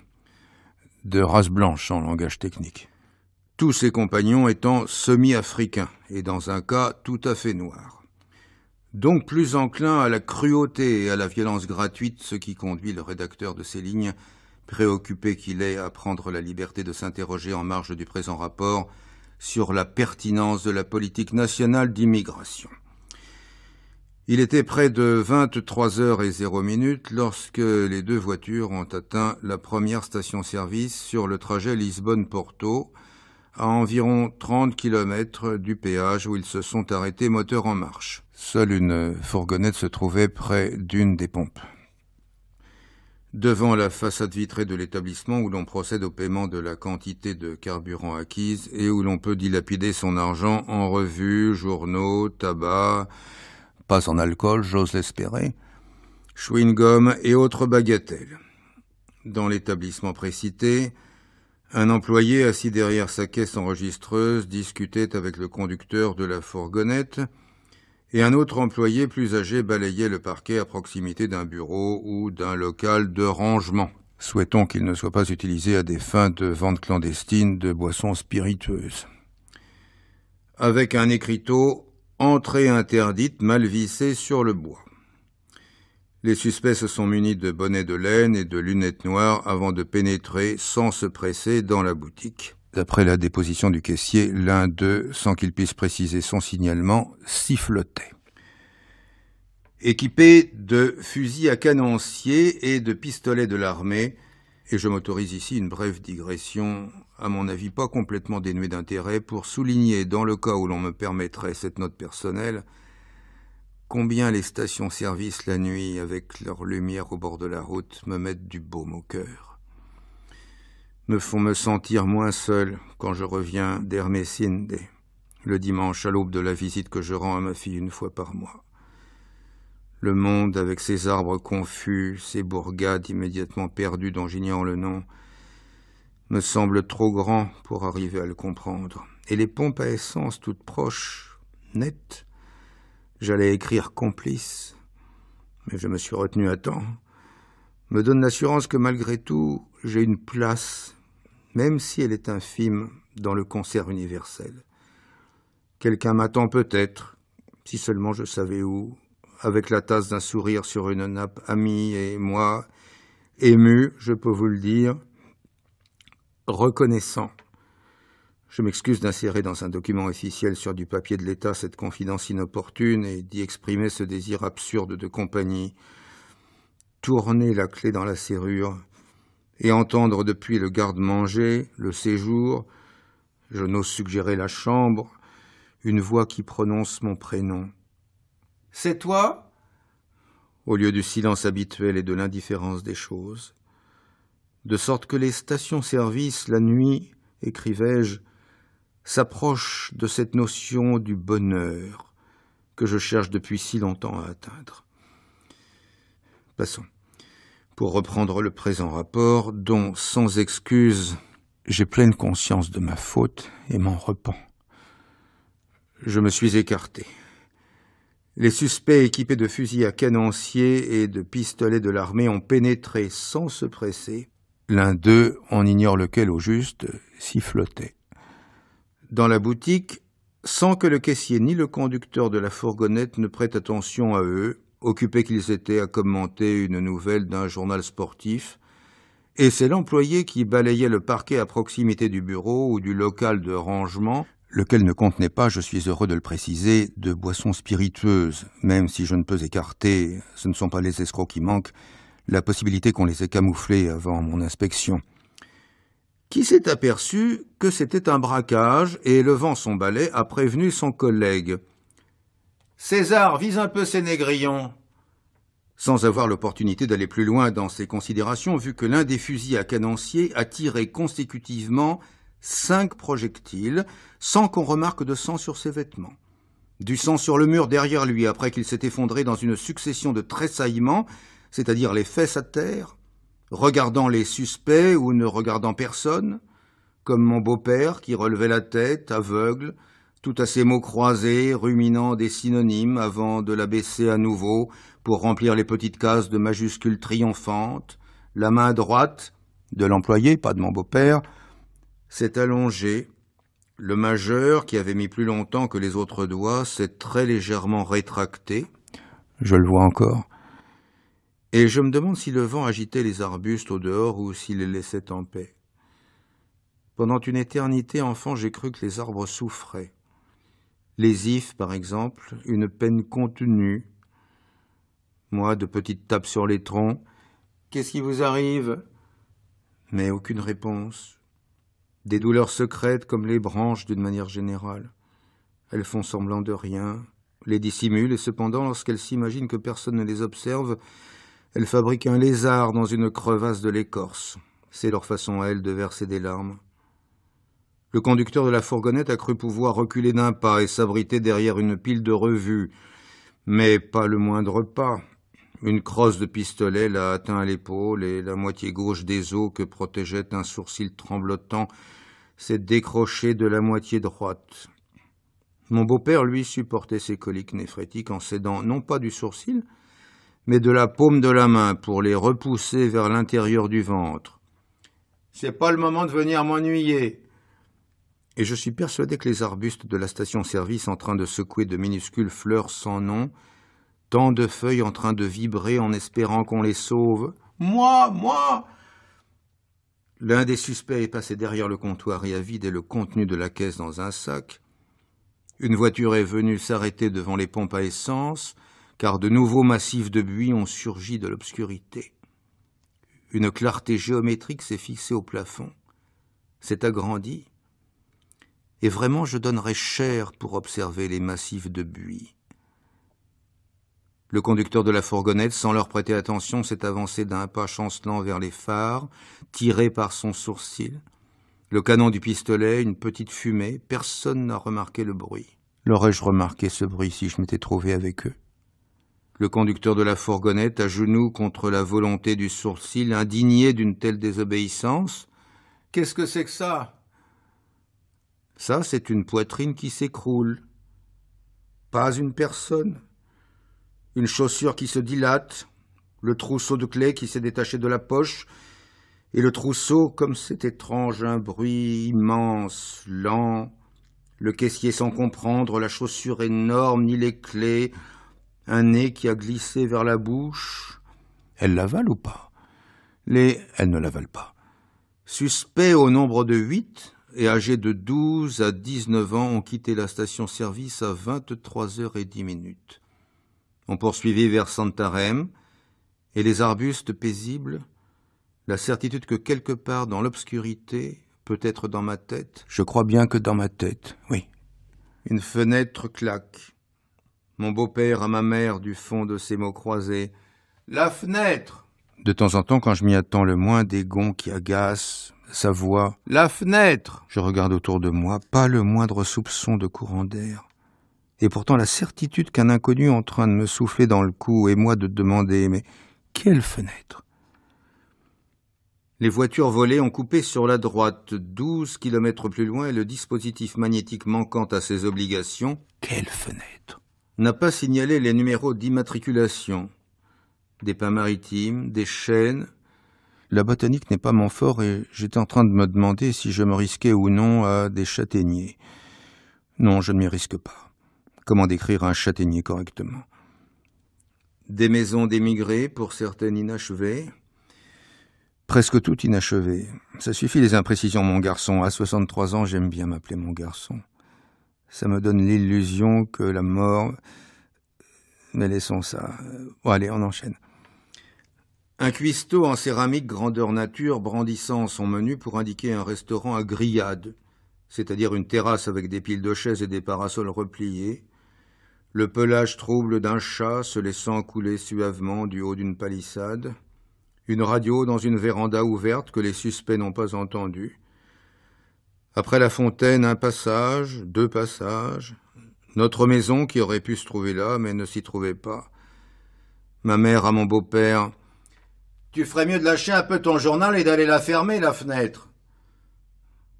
de race blanche en langage technique, tous ses compagnons étant semi-africains et dans un cas tout à fait noir. Donc plus enclin à la cruauté et à la violence gratuite, ce qui conduit le rédacteur de ces lignes, préoccupé qu'il est, à prendre la liberté de s'interroger en marge du présent rapport sur la pertinence de la politique nationale d'immigration. Il était près de vingt-trois heures zéro minutes lorsque les deux voitures ont atteint la première station-service sur le trajet Lisbonne-Porto, à environ trente kilomètres du péage où ils se sont arrêtés moteur en marche. Seule une fourgonnette se trouvait près d'une des pompes. Devant la façade vitrée de l'établissement où l'on procède au paiement de la quantité de carburant acquise et où l'on peut dilapider son argent en revues, journaux, tabac, pas en alcool, j'ose l'espérer, chewing-gum et autres bagatelles. Dans l'établissement précité, un employé assis derrière sa caisse enregistreuse discutait avec le conducteur de la fourgonnette et un autre employé plus âgé balayait le parquet à proximité d'un bureau ou d'un local de rangement. Souhaitons qu'il ne soit pas utilisé à des fins de vente clandestine de boissons spiritueuses. Avec un écriteau « Entrée interdite » mal vissé sur le bois. Les suspects se sont munis de bonnets de laine et de lunettes noires avant de pénétrer sans se presser dans la boutique. D'après la déposition du caissier, l'un d'eux, sans qu'il puisse préciser son signalement, sifflotait. Équipés de fusils à canoncier et de pistolets de l'armée, et je m'autorise ici une brève digression, à mon avis pas complètement dénuée d'intérêt, pour souligner, dans le cas où l'on me permettrait cette note personnelle, combien les stations-service la nuit, avec leur lumière au bord de la route, me mettent du baume au cœur. Me font me sentir moins seul quand je reviens d'Hermesinde, le dimanche à l'aube de la visite que je rends à ma fille une fois par mois. Le monde, avec ses arbres confus, ses bourgades immédiatement perdues dont j'ignore le nom, me semble trop grand pour arriver à le comprendre. Et les pompes à essence toutes proches, nettes, j'allais écrire complice, mais je me suis retenu à temps, me donne l'assurance que malgré tout, j'ai une place, même si elle est infime, dans le concert universel. Quelqu'un m'attend peut-être, si seulement je savais où, avec la tasse d'un sourire sur une nappe amie et moi, ému, je peux vous le dire, reconnaissant. Je m'excuse d'insérer dans un document officiel sur du papier de l'État cette confidence inopportune et d'y exprimer ce désir absurde de compagnie. Tourner la clé dans la serrure et entendre depuis le garde-manger, le séjour, je n'ose suggérer la chambre, une voix qui prononce mon prénom. « C'est toi ?» Au lieu du silence habituel et de l'indifférence des choses. De sorte que les stations-service, la nuit, écrivais-je, s'approche de cette notion du bonheur que je cherche depuis si longtemps à atteindre. Passons. Pour reprendre le présent rapport, dont, sans excuse, j'ai pleine conscience de ma faute et m'en repens. Je me suis écarté. Les suspects équipés de fusils à canoncier et de pistolets de l'armée ont pénétré sans se presser. L'un d'eux, on ignore lequel au juste, sifflotait. Dans la boutique, sans que le caissier ni le conducteur de la fourgonnette ne prêtent attention à eux, occupés qu'ils étaient à commenter une nouvelle d'un journal sportif, et c'est l'employé qui balayait le parquet à proximité du bureau ou du local de rangement, lequel ne contenait pas, je suis heureux de le préciser, de boissons spiritueuses, même si je ne peux écarter, ce ne sont pas les escrocs qui manquent, la possibilité qu'on les ait camouflés avant mon inspection. Qui s'est aperçu que c'était un braquage et, levant son balai, a prévenu son collègue. « César, vise un peu ces négrillons !» Sans avoir l'opportunité d'aller plus loin dans ses considérations, vu que l'un des fusils à canoncier a tiré consécutivement cinq projectiles, sans qu'on remarque de sang sur ses vêtements. Du sang sur le mur derrière lui, après qu'il s'est effondré dans une succession de tressaillements, c'est-à-dire les fesses à terre, regardant les suspects ou ne regardant personne, comme mon beau-père qui relevait la tête, aveugle, tout à ses mots croisés, ruminant des synonymes avant de l'abaisser à nouveau pour remplir les petites cases de majuscules triomphantes, la main droite, de l'employé, pas de mon beau-père, s'est allongée, le majeur, qui avait mis plus longtemps que les autres doigts, s'est très légèrement rétracté, je le vois encore, et je me demande si le vent agitait les arbustes au dehors ou s'il les laissait en paix. Pendant une éternité, enfant, j'ai cru que les arbres souffraient. Les ifs, par exemple, une peine contenue. Moi, de petites tapes sur les troncs. « Qu'est-ce qui vous arrive ?» Mais aucune réponse. Des douleurs secrètes comme les branches d'une manière générale. Elles font semblant de rien, les dissimulent, et cependant, lorsqu'elles s'imaginent que personne ne les observe, elles fabriquent un lézard dans une crevasse de l'écorce. C'est leur façon à elles de verser des larmes. Le conducteur de la fourgonnette a cru pouvoir reculer d'un pas et s'abriter derrière une pile de revues. Mais pas le moindre pas. Une crosse de pistolet l'a atteint à l'épaule et la moitié gauche des os que protégeait un sourcil tremblotant s'est décrochée de la moitié droite. Mon beau-père, lui, supportait ses coliques néphrétiques en s'aidant non pas du sourcil, mais de la paume de la main pour les repousser vers l'intérieur du ventre. « C'est pas le moment de venir m'ennuyer !» Et je suis persuadé que les arbustes de la station-service en train de secouer de minuscules fleurs sans nom, tant de feuilles en train de vibrer en espérant qu'on les sauve. « Moi, moi !» L'un des suspects est passé derrière le comptoir et a vidé le contenu de la caisse dans un sac. Une voiture est venue s'arrêter devant les pompes à essence, car de nouveaux massifs de buis ont surgi de l'obscurité. Une clarté géométrique s'est fixée au plafond, s'est agrandie. Et vraiment, je donnerais cher pour observer les massifs de buis. Le conducteur de la fourgonnette, sans leur prêter attention, s'est avancé d'un pas chancelant vers les phares, tiré par son sourcil. Le canon du pistolet, une petite fumée, personne n'a remarqué le bruit. L'aurais-je remarqué ce bruit si je m'étais trouvé avec eux? Le conducteur de la fourgonnette, à genoux contre la volonté du sourcil, indigné d'une telle désobéissance. « Qu'est-ce que c'est que ça ?»« Ça, c'est une poitrine qui s'écroule. Pas une personne. Une chaussure qui se dilate, le trousseau de clés qui s'est détaché de la poche. » Et le trousseau, comme c'est étrange, un bruit immense, lent, le caissier sans comprendre, la chaussure énorme, ni les clés, un nez qui a glissé vers la bouche. Elle l'avale ou pas? Les... elle ne l'avale pas. Suspects au nombre de huit et âgés de douze à dix-neuf ans ont quitté la station-service à vingt-trois heures dix. On poursuivit vers Santarem et les arbustes paisibles, la certitude que quelque part dans l'obscurité, peut-être dans ma tête... Je crois bien que dans ma tête, oui. Une fenêtre claque. Mon beau-père à ma mère du fond de ses mots croisés. La fenêtre! De temps en temps, quand je m'y attends le moins, des gonds qui agacent, sa voix. La fenêtre! Je regarde autour de moi, pas le moindre soupçon de courant d'air. Et pourtant la certitude qu'un inconnu en train de me souffler dans le cou et moi de demander, mais quelle fenêtre? Les voitures volées ont coupé sur la droite, douze kilomètres plus loin, et le dispositif magnétique manquant à ses obligations... Quelle fenêtre! N'a pas signalé les numéros d'immatriculation. Des pins maritimes, des chaînes... La botanique n'est pas mon fort, et j'étais en train de me demander si je me risquais ou non à des châtaigniers. Non, je ne m'y risque pas. Comment décrire un châtaignier correctement? Des maisons d'émigrés, pour certaines inachevées... Presque tout inachevé. Ça suffit les imprécisions, mon garçon. À soixante-trois ans, j'aime bien m'appeler mon garçon. Ça me donne l'illusion que la mort... Mais laissons ça. Bon, allez, on enchaîne. Un cuistot en céramique grandeur nature brandissant son menu pour indiquer un restaurant à grillade, c'est-à-dire une terrasse avec des piles de chaises et des parasols repliés, le pelage trouble d'un chat se laissant couler suavement du haut d'une palissade... Une radio dans une véranda ouverte que les suspects n'ont pas entendue. Après la fontaine, un passage, deux passages. Notre maison qui aurait pu se trouver là, mais ne s'y trouvait pas. Ma mère à mon beau-père. « Tu ferais mieux de lâcher un peu ton journal et d'aller la fermer, la fenêtre. »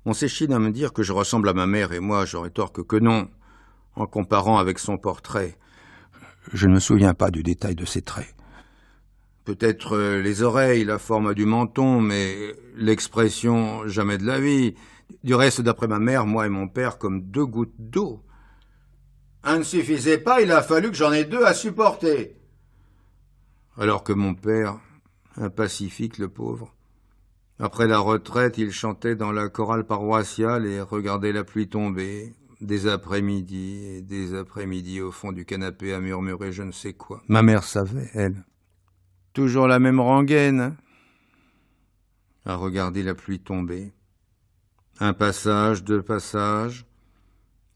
On s'échine à me dire que je ressemble à ma mère et moi, j'aurais tort que, que non, en comparant avec son portrait. Je ne me souviens pas du détail de ses traits. Peut-être les oreilles, la forme du menton, mais l'expression « jamais de la vie ». Du reste, d'après ma mère, moi et mon père, comme deux gouttes d'eau. Un ne suffisait pas, il a fallu que j'en ai deux à supporter. Alors que mon père, un pacifique, le pauvre, après la retraite, il chantait dans la chorale paroissiale et regardait la pluie tomber, des après-midi et des après-midi au fond du canapé à murmurer je ne sais quoi. Ma mère savait, elle. Toujours la même rengaine, à regarder la pluie tomber. Un passage, deux passages.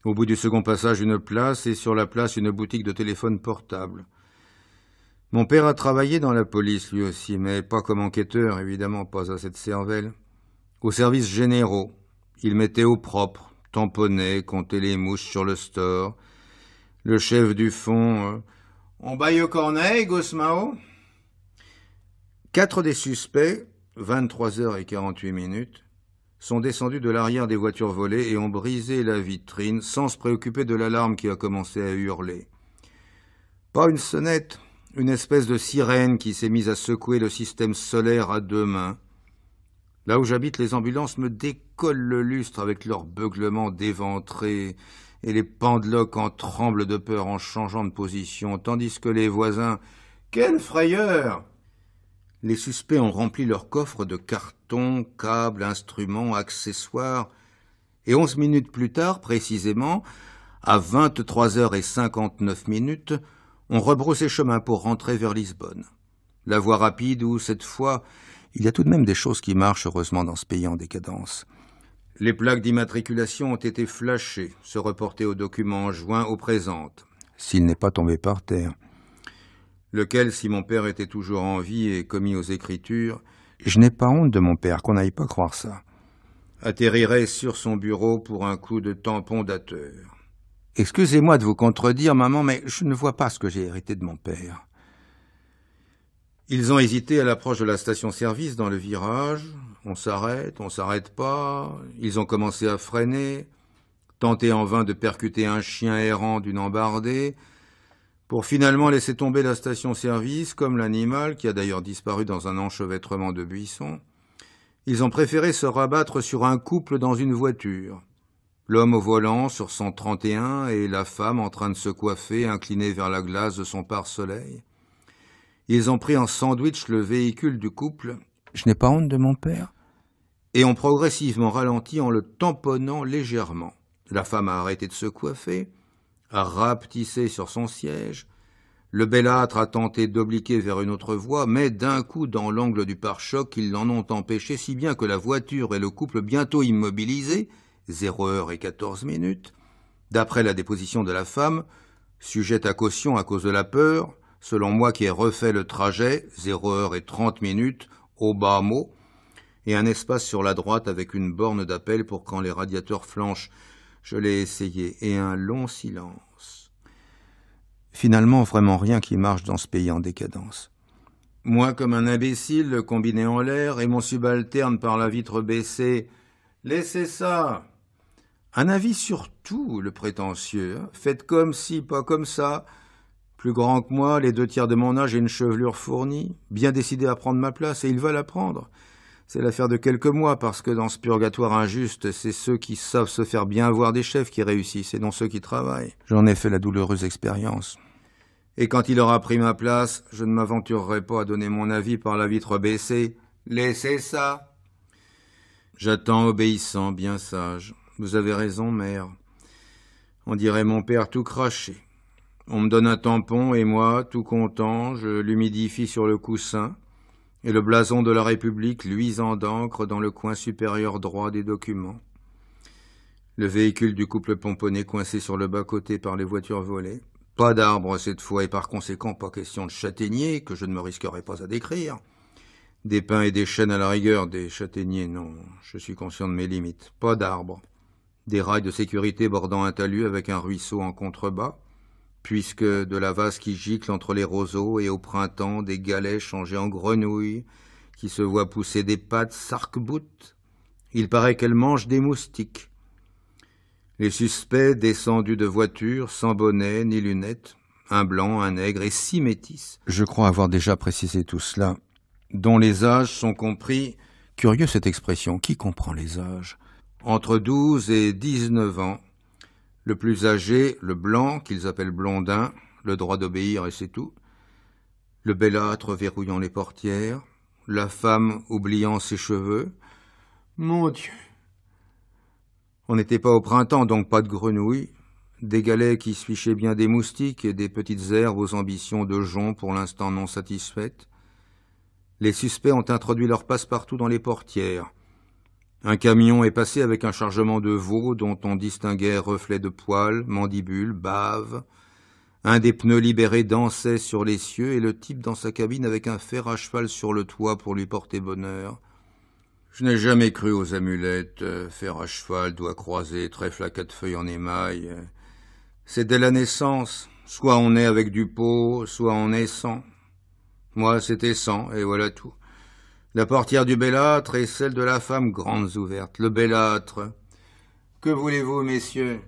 Au bout du second passage, une place, et sur la place, une boutique de téléphone portable. Mon père a travaillé dans la police, lui aussi, mais pas comme enquêteur, évidemment, pas à cette cervelle. Aux services généraux, il mettait au propre, tamponnait, comptait les mouches sur le store. Le chef du fond... Euh, « On baille au corneille, Gosmao ?» Quatre des suspects, vingt-trois heures quarante-huit minutes, sont descendus de l'arrière des voitures volées et ont brisé la vitrine sans se préoccuper de l'alarme qui a commencé à hurler. Pas une sonnette, une espèce de sirène qui s'est mise à secouer le système solaire à deux mains. Là où j'habite, les ambulances me décollent le lustre avec leurs beuglements déventrés et les pendeloques en tremblent de peur en changeant de position, tandis que les voisins... Quelle frayeur! Les suspects ont rempli leurs coffres de cartons, câbles, instruments, accessoires, et onze minutes plus tard, précisément, à vingt-trois heures cinquante-neuf minutes, on rebroussait chemin pour rentrer vers Lisbonne. La voie rapide où, cette fois, il y a tout de même des choses qui marchent heureusement dans ce pays en décadence. Les plaques d'immatriculation ont été flashées, se reporter aux documents joints aux présentes, s'il n'est pas tombé par terre. Lequel, si mon père était toujours en vie et commis aux Écritures, je n'ai pas honte de mon père, qu'on n'aille pas croire ça, atterrirait sur son bureau pour un coup de tampon dateur. Excusez-moi de vous contredire, maman, mais je ne vois pas ce que j'ai hérité de mon père. Ils ont hésité à l'approche de la station-service dans le virage. On s'arrête, on s'arrête pas. Ils ont commencé à freiner, tenter en vain de percuter un chien errant d'une embardée, pour finalement laisser tomber la station-service, comme l'animal, qui a d'ailleurs disparu dans un enchevêtrement de buissons. Ils ont préféré se rabattre sur un couple dans une voiture. L'homme au volant sur son trente et un et la femme en train de se coiffer, inclinée vers la glace de son pare-soleil. Ils ont pris en sandwich le véhicule du couple. « Je n'ai pas honte de mon père » et ont progressivement ralenti en le tamponnant légèrement. La femme a arrêté de se coiffer, a rapetissé sur son siège. Le belâtre a tenté d'obliquer vers une autre voie, mais d'un coup dans l'angle du pare-choc, ils l'en ont empêché, si bien que la voiture et le couple bientôt immobilisés, zéro heure quatorze minutes, d'après la déposition de la femme, sujette à caution à cause de la peur, selon moi qui ai refait le trajet, zéro heure trente minutes, au bas mot, et un espace sur la droite avec une borne d'appel pour quand les radiateurs flanchent. Je l'ai essayé, et un long silence. Finalement, vraiment rien qui marche dans ce pays en décadence. Moi, comme un imbécile, le combiné en l'air, et mon subalterne par la vitre baissée, « Laissez ça !» Un avis sur tout, le prétentieux. Faites comme si, pas comme ça. Plus grand que moi, les deux tiers de mon âge et une chevelure fournie, bien décidé à prendre ma place, et il va la prendre. C'est l'affaire de quelques mois, parce que dans ce purgatoire injuste, c'est ceux qui savent se faire bien voir des chefs qui réussissent, et non ceux qui travaillent. J'en ai fait la douloureuse expérience. Et quand il aura pris ma place, je ne m'aventurerai pas à donner mon avis par la vitre baissée. « Laissez ça !» J'attends, obéissant, bien sage. Vous avez raison, mère. On dirait mon père tout craché. On me donne un tampon et moi, tout content, je l'humidifie sur le coussin et le blason de la République luisant d'encre dans le coin supérieur droit des documents. Le véhicule du couple pomponné coincé sur le bas-côté par les voitures volées. Pas d'arbre cette fois et par conséquent pas question de châtaignier que je ne me risquerai pas à décrire. Des pins et des chênes à la rigueur, des châtaigniers, non, je suis conscient de mes limites. Pas d'arbres. Des rails de sécurité bordant un talus avec un ruisseau en contrebas, puisque de la vase qui gicle entre les roseaux et au printemps des galets changés en grenouilles, qui se voient pousser des pattes sarc-boutes. Il paraît qu'elles mangent des moustiques. Les suspects descendus de voiture, sans bonnet ni lunettes, un blanc, un nègre et six métis. Je crois avoir déjà précisé tout cela, dont les âges sont compris, curieux cette expression, qui comprend les âges, entre douze et dix-neuf ans, le plus âgé, le blanc, qu'ils appellent blondin, le droit d'obéir et c'est tout, le belâtre verrouillant les portières, la femme oubliant ses cheveux. Mon Dieu! On n'était pas au printemps, donc pas de grenouilles, des galets qui suichaient bien des moustiques et des petites herbes aux ambitions de joncs pour l'instant non satisfaites. Les suspects ont introduit leur passe-partout dans les portières. Un camion est passé avec un chargement de veaux dont on distinguait reflets de poils, mandibules, baves. Un des pneus libérés dansait sur l'essieu et le type dans sa cabine avec un fer à cheval sur le toit pour lui porter bonheur. Je n'ai jamais cru aux amulettes, fer à cheval, doigts croisés, trèfle à quatre feuilles en émail. C'est dès la naissance, soit on est avec du pot, soit on est sans. Moi, c'était sans, et voilà tout. la portière du bellâtre et celle de la femme grandes ouvertes. Le bellâtre. Que voulez-vous, messieurs?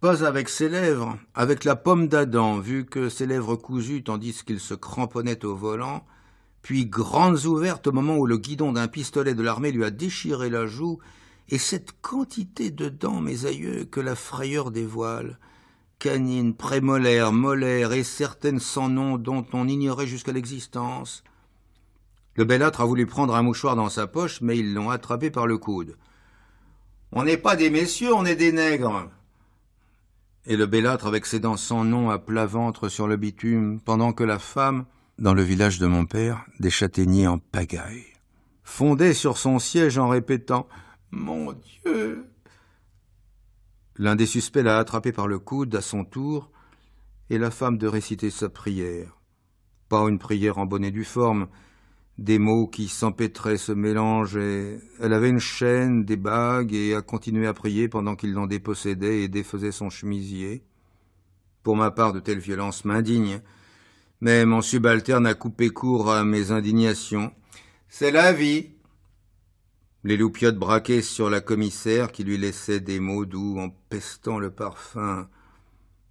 Pas avec ses lèvres, avec la pomme d'Adam, vu que ses lèvres cousues, tandis qu'il se cramponnait au volant, puis grandes ouvertes au moment où le guidon d'un pistolet de l'armée lui a déchiré la joue, et cette quantité de dents, mes aïeux, que la frayeur dévoile, canines, prémolaires, molaires, et certaines sans nom dont on ignorait jusqu'à l'existence. Le bellâtre a voulu prendre un mouchoir dans sa poche, mais ils l'ont attrapé par le coude. « On n'est pas des messieurs, on est des nègres !» Et le bellâtre, avec ses dents sans nom, à plat ventre sur le bitume, pendant que la femme, dans le village de mon père, des châtaigniers en pagaille, fondait sur son siège en répétant « Mon Dieu !» L'un des suspects l'a attrapé par le coude à son tour, et la femme de réciter sa prière. Pas une prière en bonne et due forme, des mots qui s'empêtraient, se mélangeaient. Elle avait une chaîne, des bagues, et a continué à prier pendant qu'il l'en dépossédait et défaisait son chemisier. Pour ma part, de telles violences m'indignent, mais mon subalterne a coupé court à mes indignations. « C'est la vie !» Les loupiottes braquaient sur la commissaire qui lui laissait des mots doux en pestant le parfum.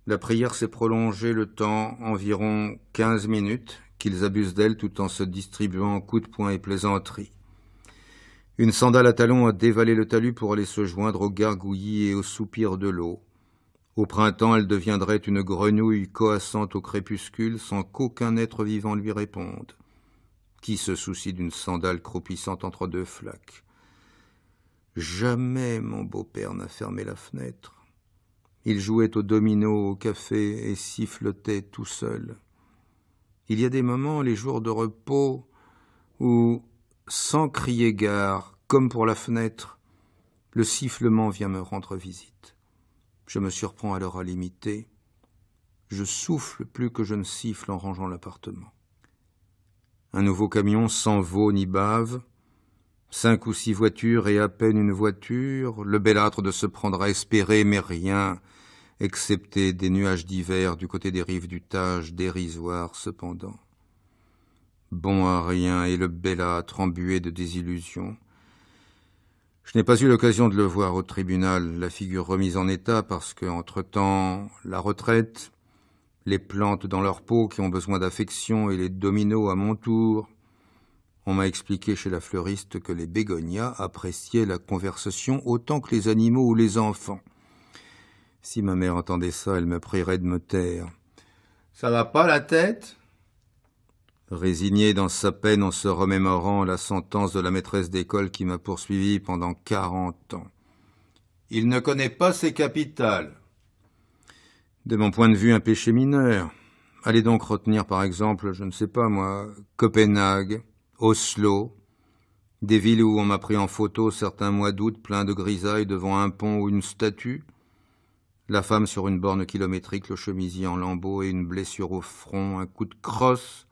La prière s'est prolongée le temps, environ quinze minutes, qu'ils abusent d'elle tout en se distribuant coups de poing et plaisanteries. Une sandale à talons a dévalé le talus pour aller se joindre aux gargouillis et aux soupirs de l'eau. Au printemps, elle deviendrait une grenouille coassante au crépuscule sans qu'aucun être vivant lui réponde. Qui se soucie d'une sandale croupissante entre deux flaques? Jamais mon beau-père n'a fermé la fenêtre. Il jouait au domino, au café et sifflotait tout seul. Il y a des moments, les jours de repos, où, sans crier gare, comme pour la fenêtre, le sifflement vient me rendre visite. Je me surprends alors à l'imiter. Je souffle plus que je ne siffle en rangeant l'appartement. Un nouveau camion sans veau ni bave, cinq ou six voitures et à peine une voiture, le bellâtre de se prendre à espérer, mais rien, excepté des nuages d'hiver du côté des rives du Tage, dérisoires cependant. Bon à rien, et le bellâtre embué de désillusions. Je n'ai pas eu l'occasion de le voir au tribunal, la figure remise en état, parce que, entre-temps, la retraite, les plantes dans leur peau qui ont besoin d'affection et les dominos à mon tour. On m'a expliqué chez la fleuriste que les bégonias appréciaient la conversation autant que les animaux ou les enfants. Si ma mère entendait ça, elle me prierait de me taire. « Ça va pas, la tête ?» Résigné dans sa peine en se remémorant la sentence de la maîtresse d'école qui m'a poursuivi pendant quarante ans. Il ne connaît pas ses capitales. De mon point de vue, un péché mineur. Allez donc retenir par exemple, je ne sais pas moi, Copenhague, Oslo, des villes où on m'a pris en photo certains mois d'août pleins de grisailles devant un pont ou une statue, la femme sur une borne kilométrique, le chemisier en lambeaux et une blessure au front, un coup de crosse.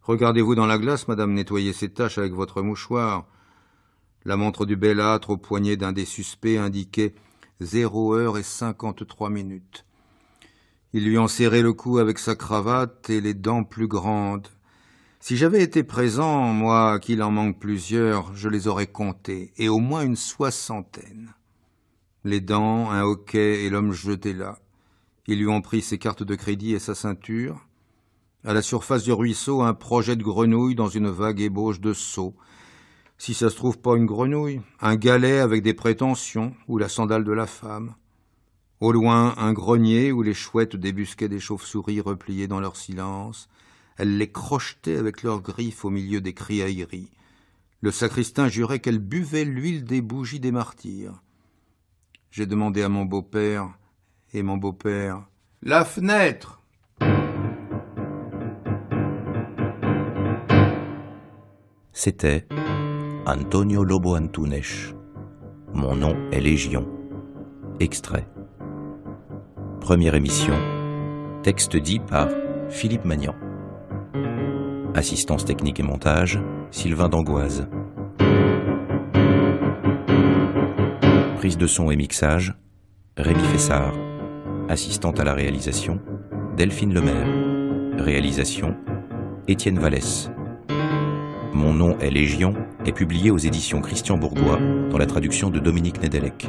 Regardez-vous dans la glace, madame, nettoyez ces taches avec votre mouchoir. La montre du bellâtre au poignet d'un des suspects indiquait zéro heure et cinquante-trois minutes. Ils lui ont serré le cou avec sa cravate et les dents plus grandes. Si j'avais été présent, moi, qu'il en manque plusieurs, je les aurais comptés, et au moins une soixantaine. Les dents, un hoquet et l'homme jeté là. Ils lui ont pris ses cartes de crédit et sa ceinture. À la surface du ruisseau, un projet de grenouille dans une vague ébauche de seau. Si ça se trouve pas une grenouille, un galet avec des prétentions ou la sandale de la femme. Au loin, un grenier où les chouettes débusquaient des chauves-souris repliées dans leur silence. Elles les crochetaient avec leurs griffes au milieu des criailleries. Le sacristain jurait qu'elles buvaient l'huile des bougies des martyrs. J'ai demandé à mon beau-père, et mon beau-père, « La fenêtre !» C'était Antonio Lobo Antunes, Mon nom est Légion, extrait. Première émission, texte dit par Philippe Magnon. Assistance technique et montage, Sylvain Dangoise. Prise de son et mixage, Rémi Fessard. Assistante à la réalisation, Delphine Lemaire. Réalisation, Étienne Vallès. Mon nom est Légion est publié aux éditions Christian Bourgois dans la traduction de Dominique Nedelec.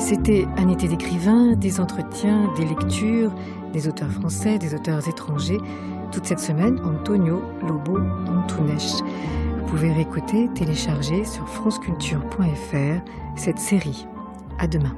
C'était un été d'écrivains, des entretiens, des lectures, des auteurs français, des auteurs étrangers. Toute cette semaine, Antonio Lobo Antunes. Vous pouvez réécouter, télécharger sur france culture point F R cette série. À demain.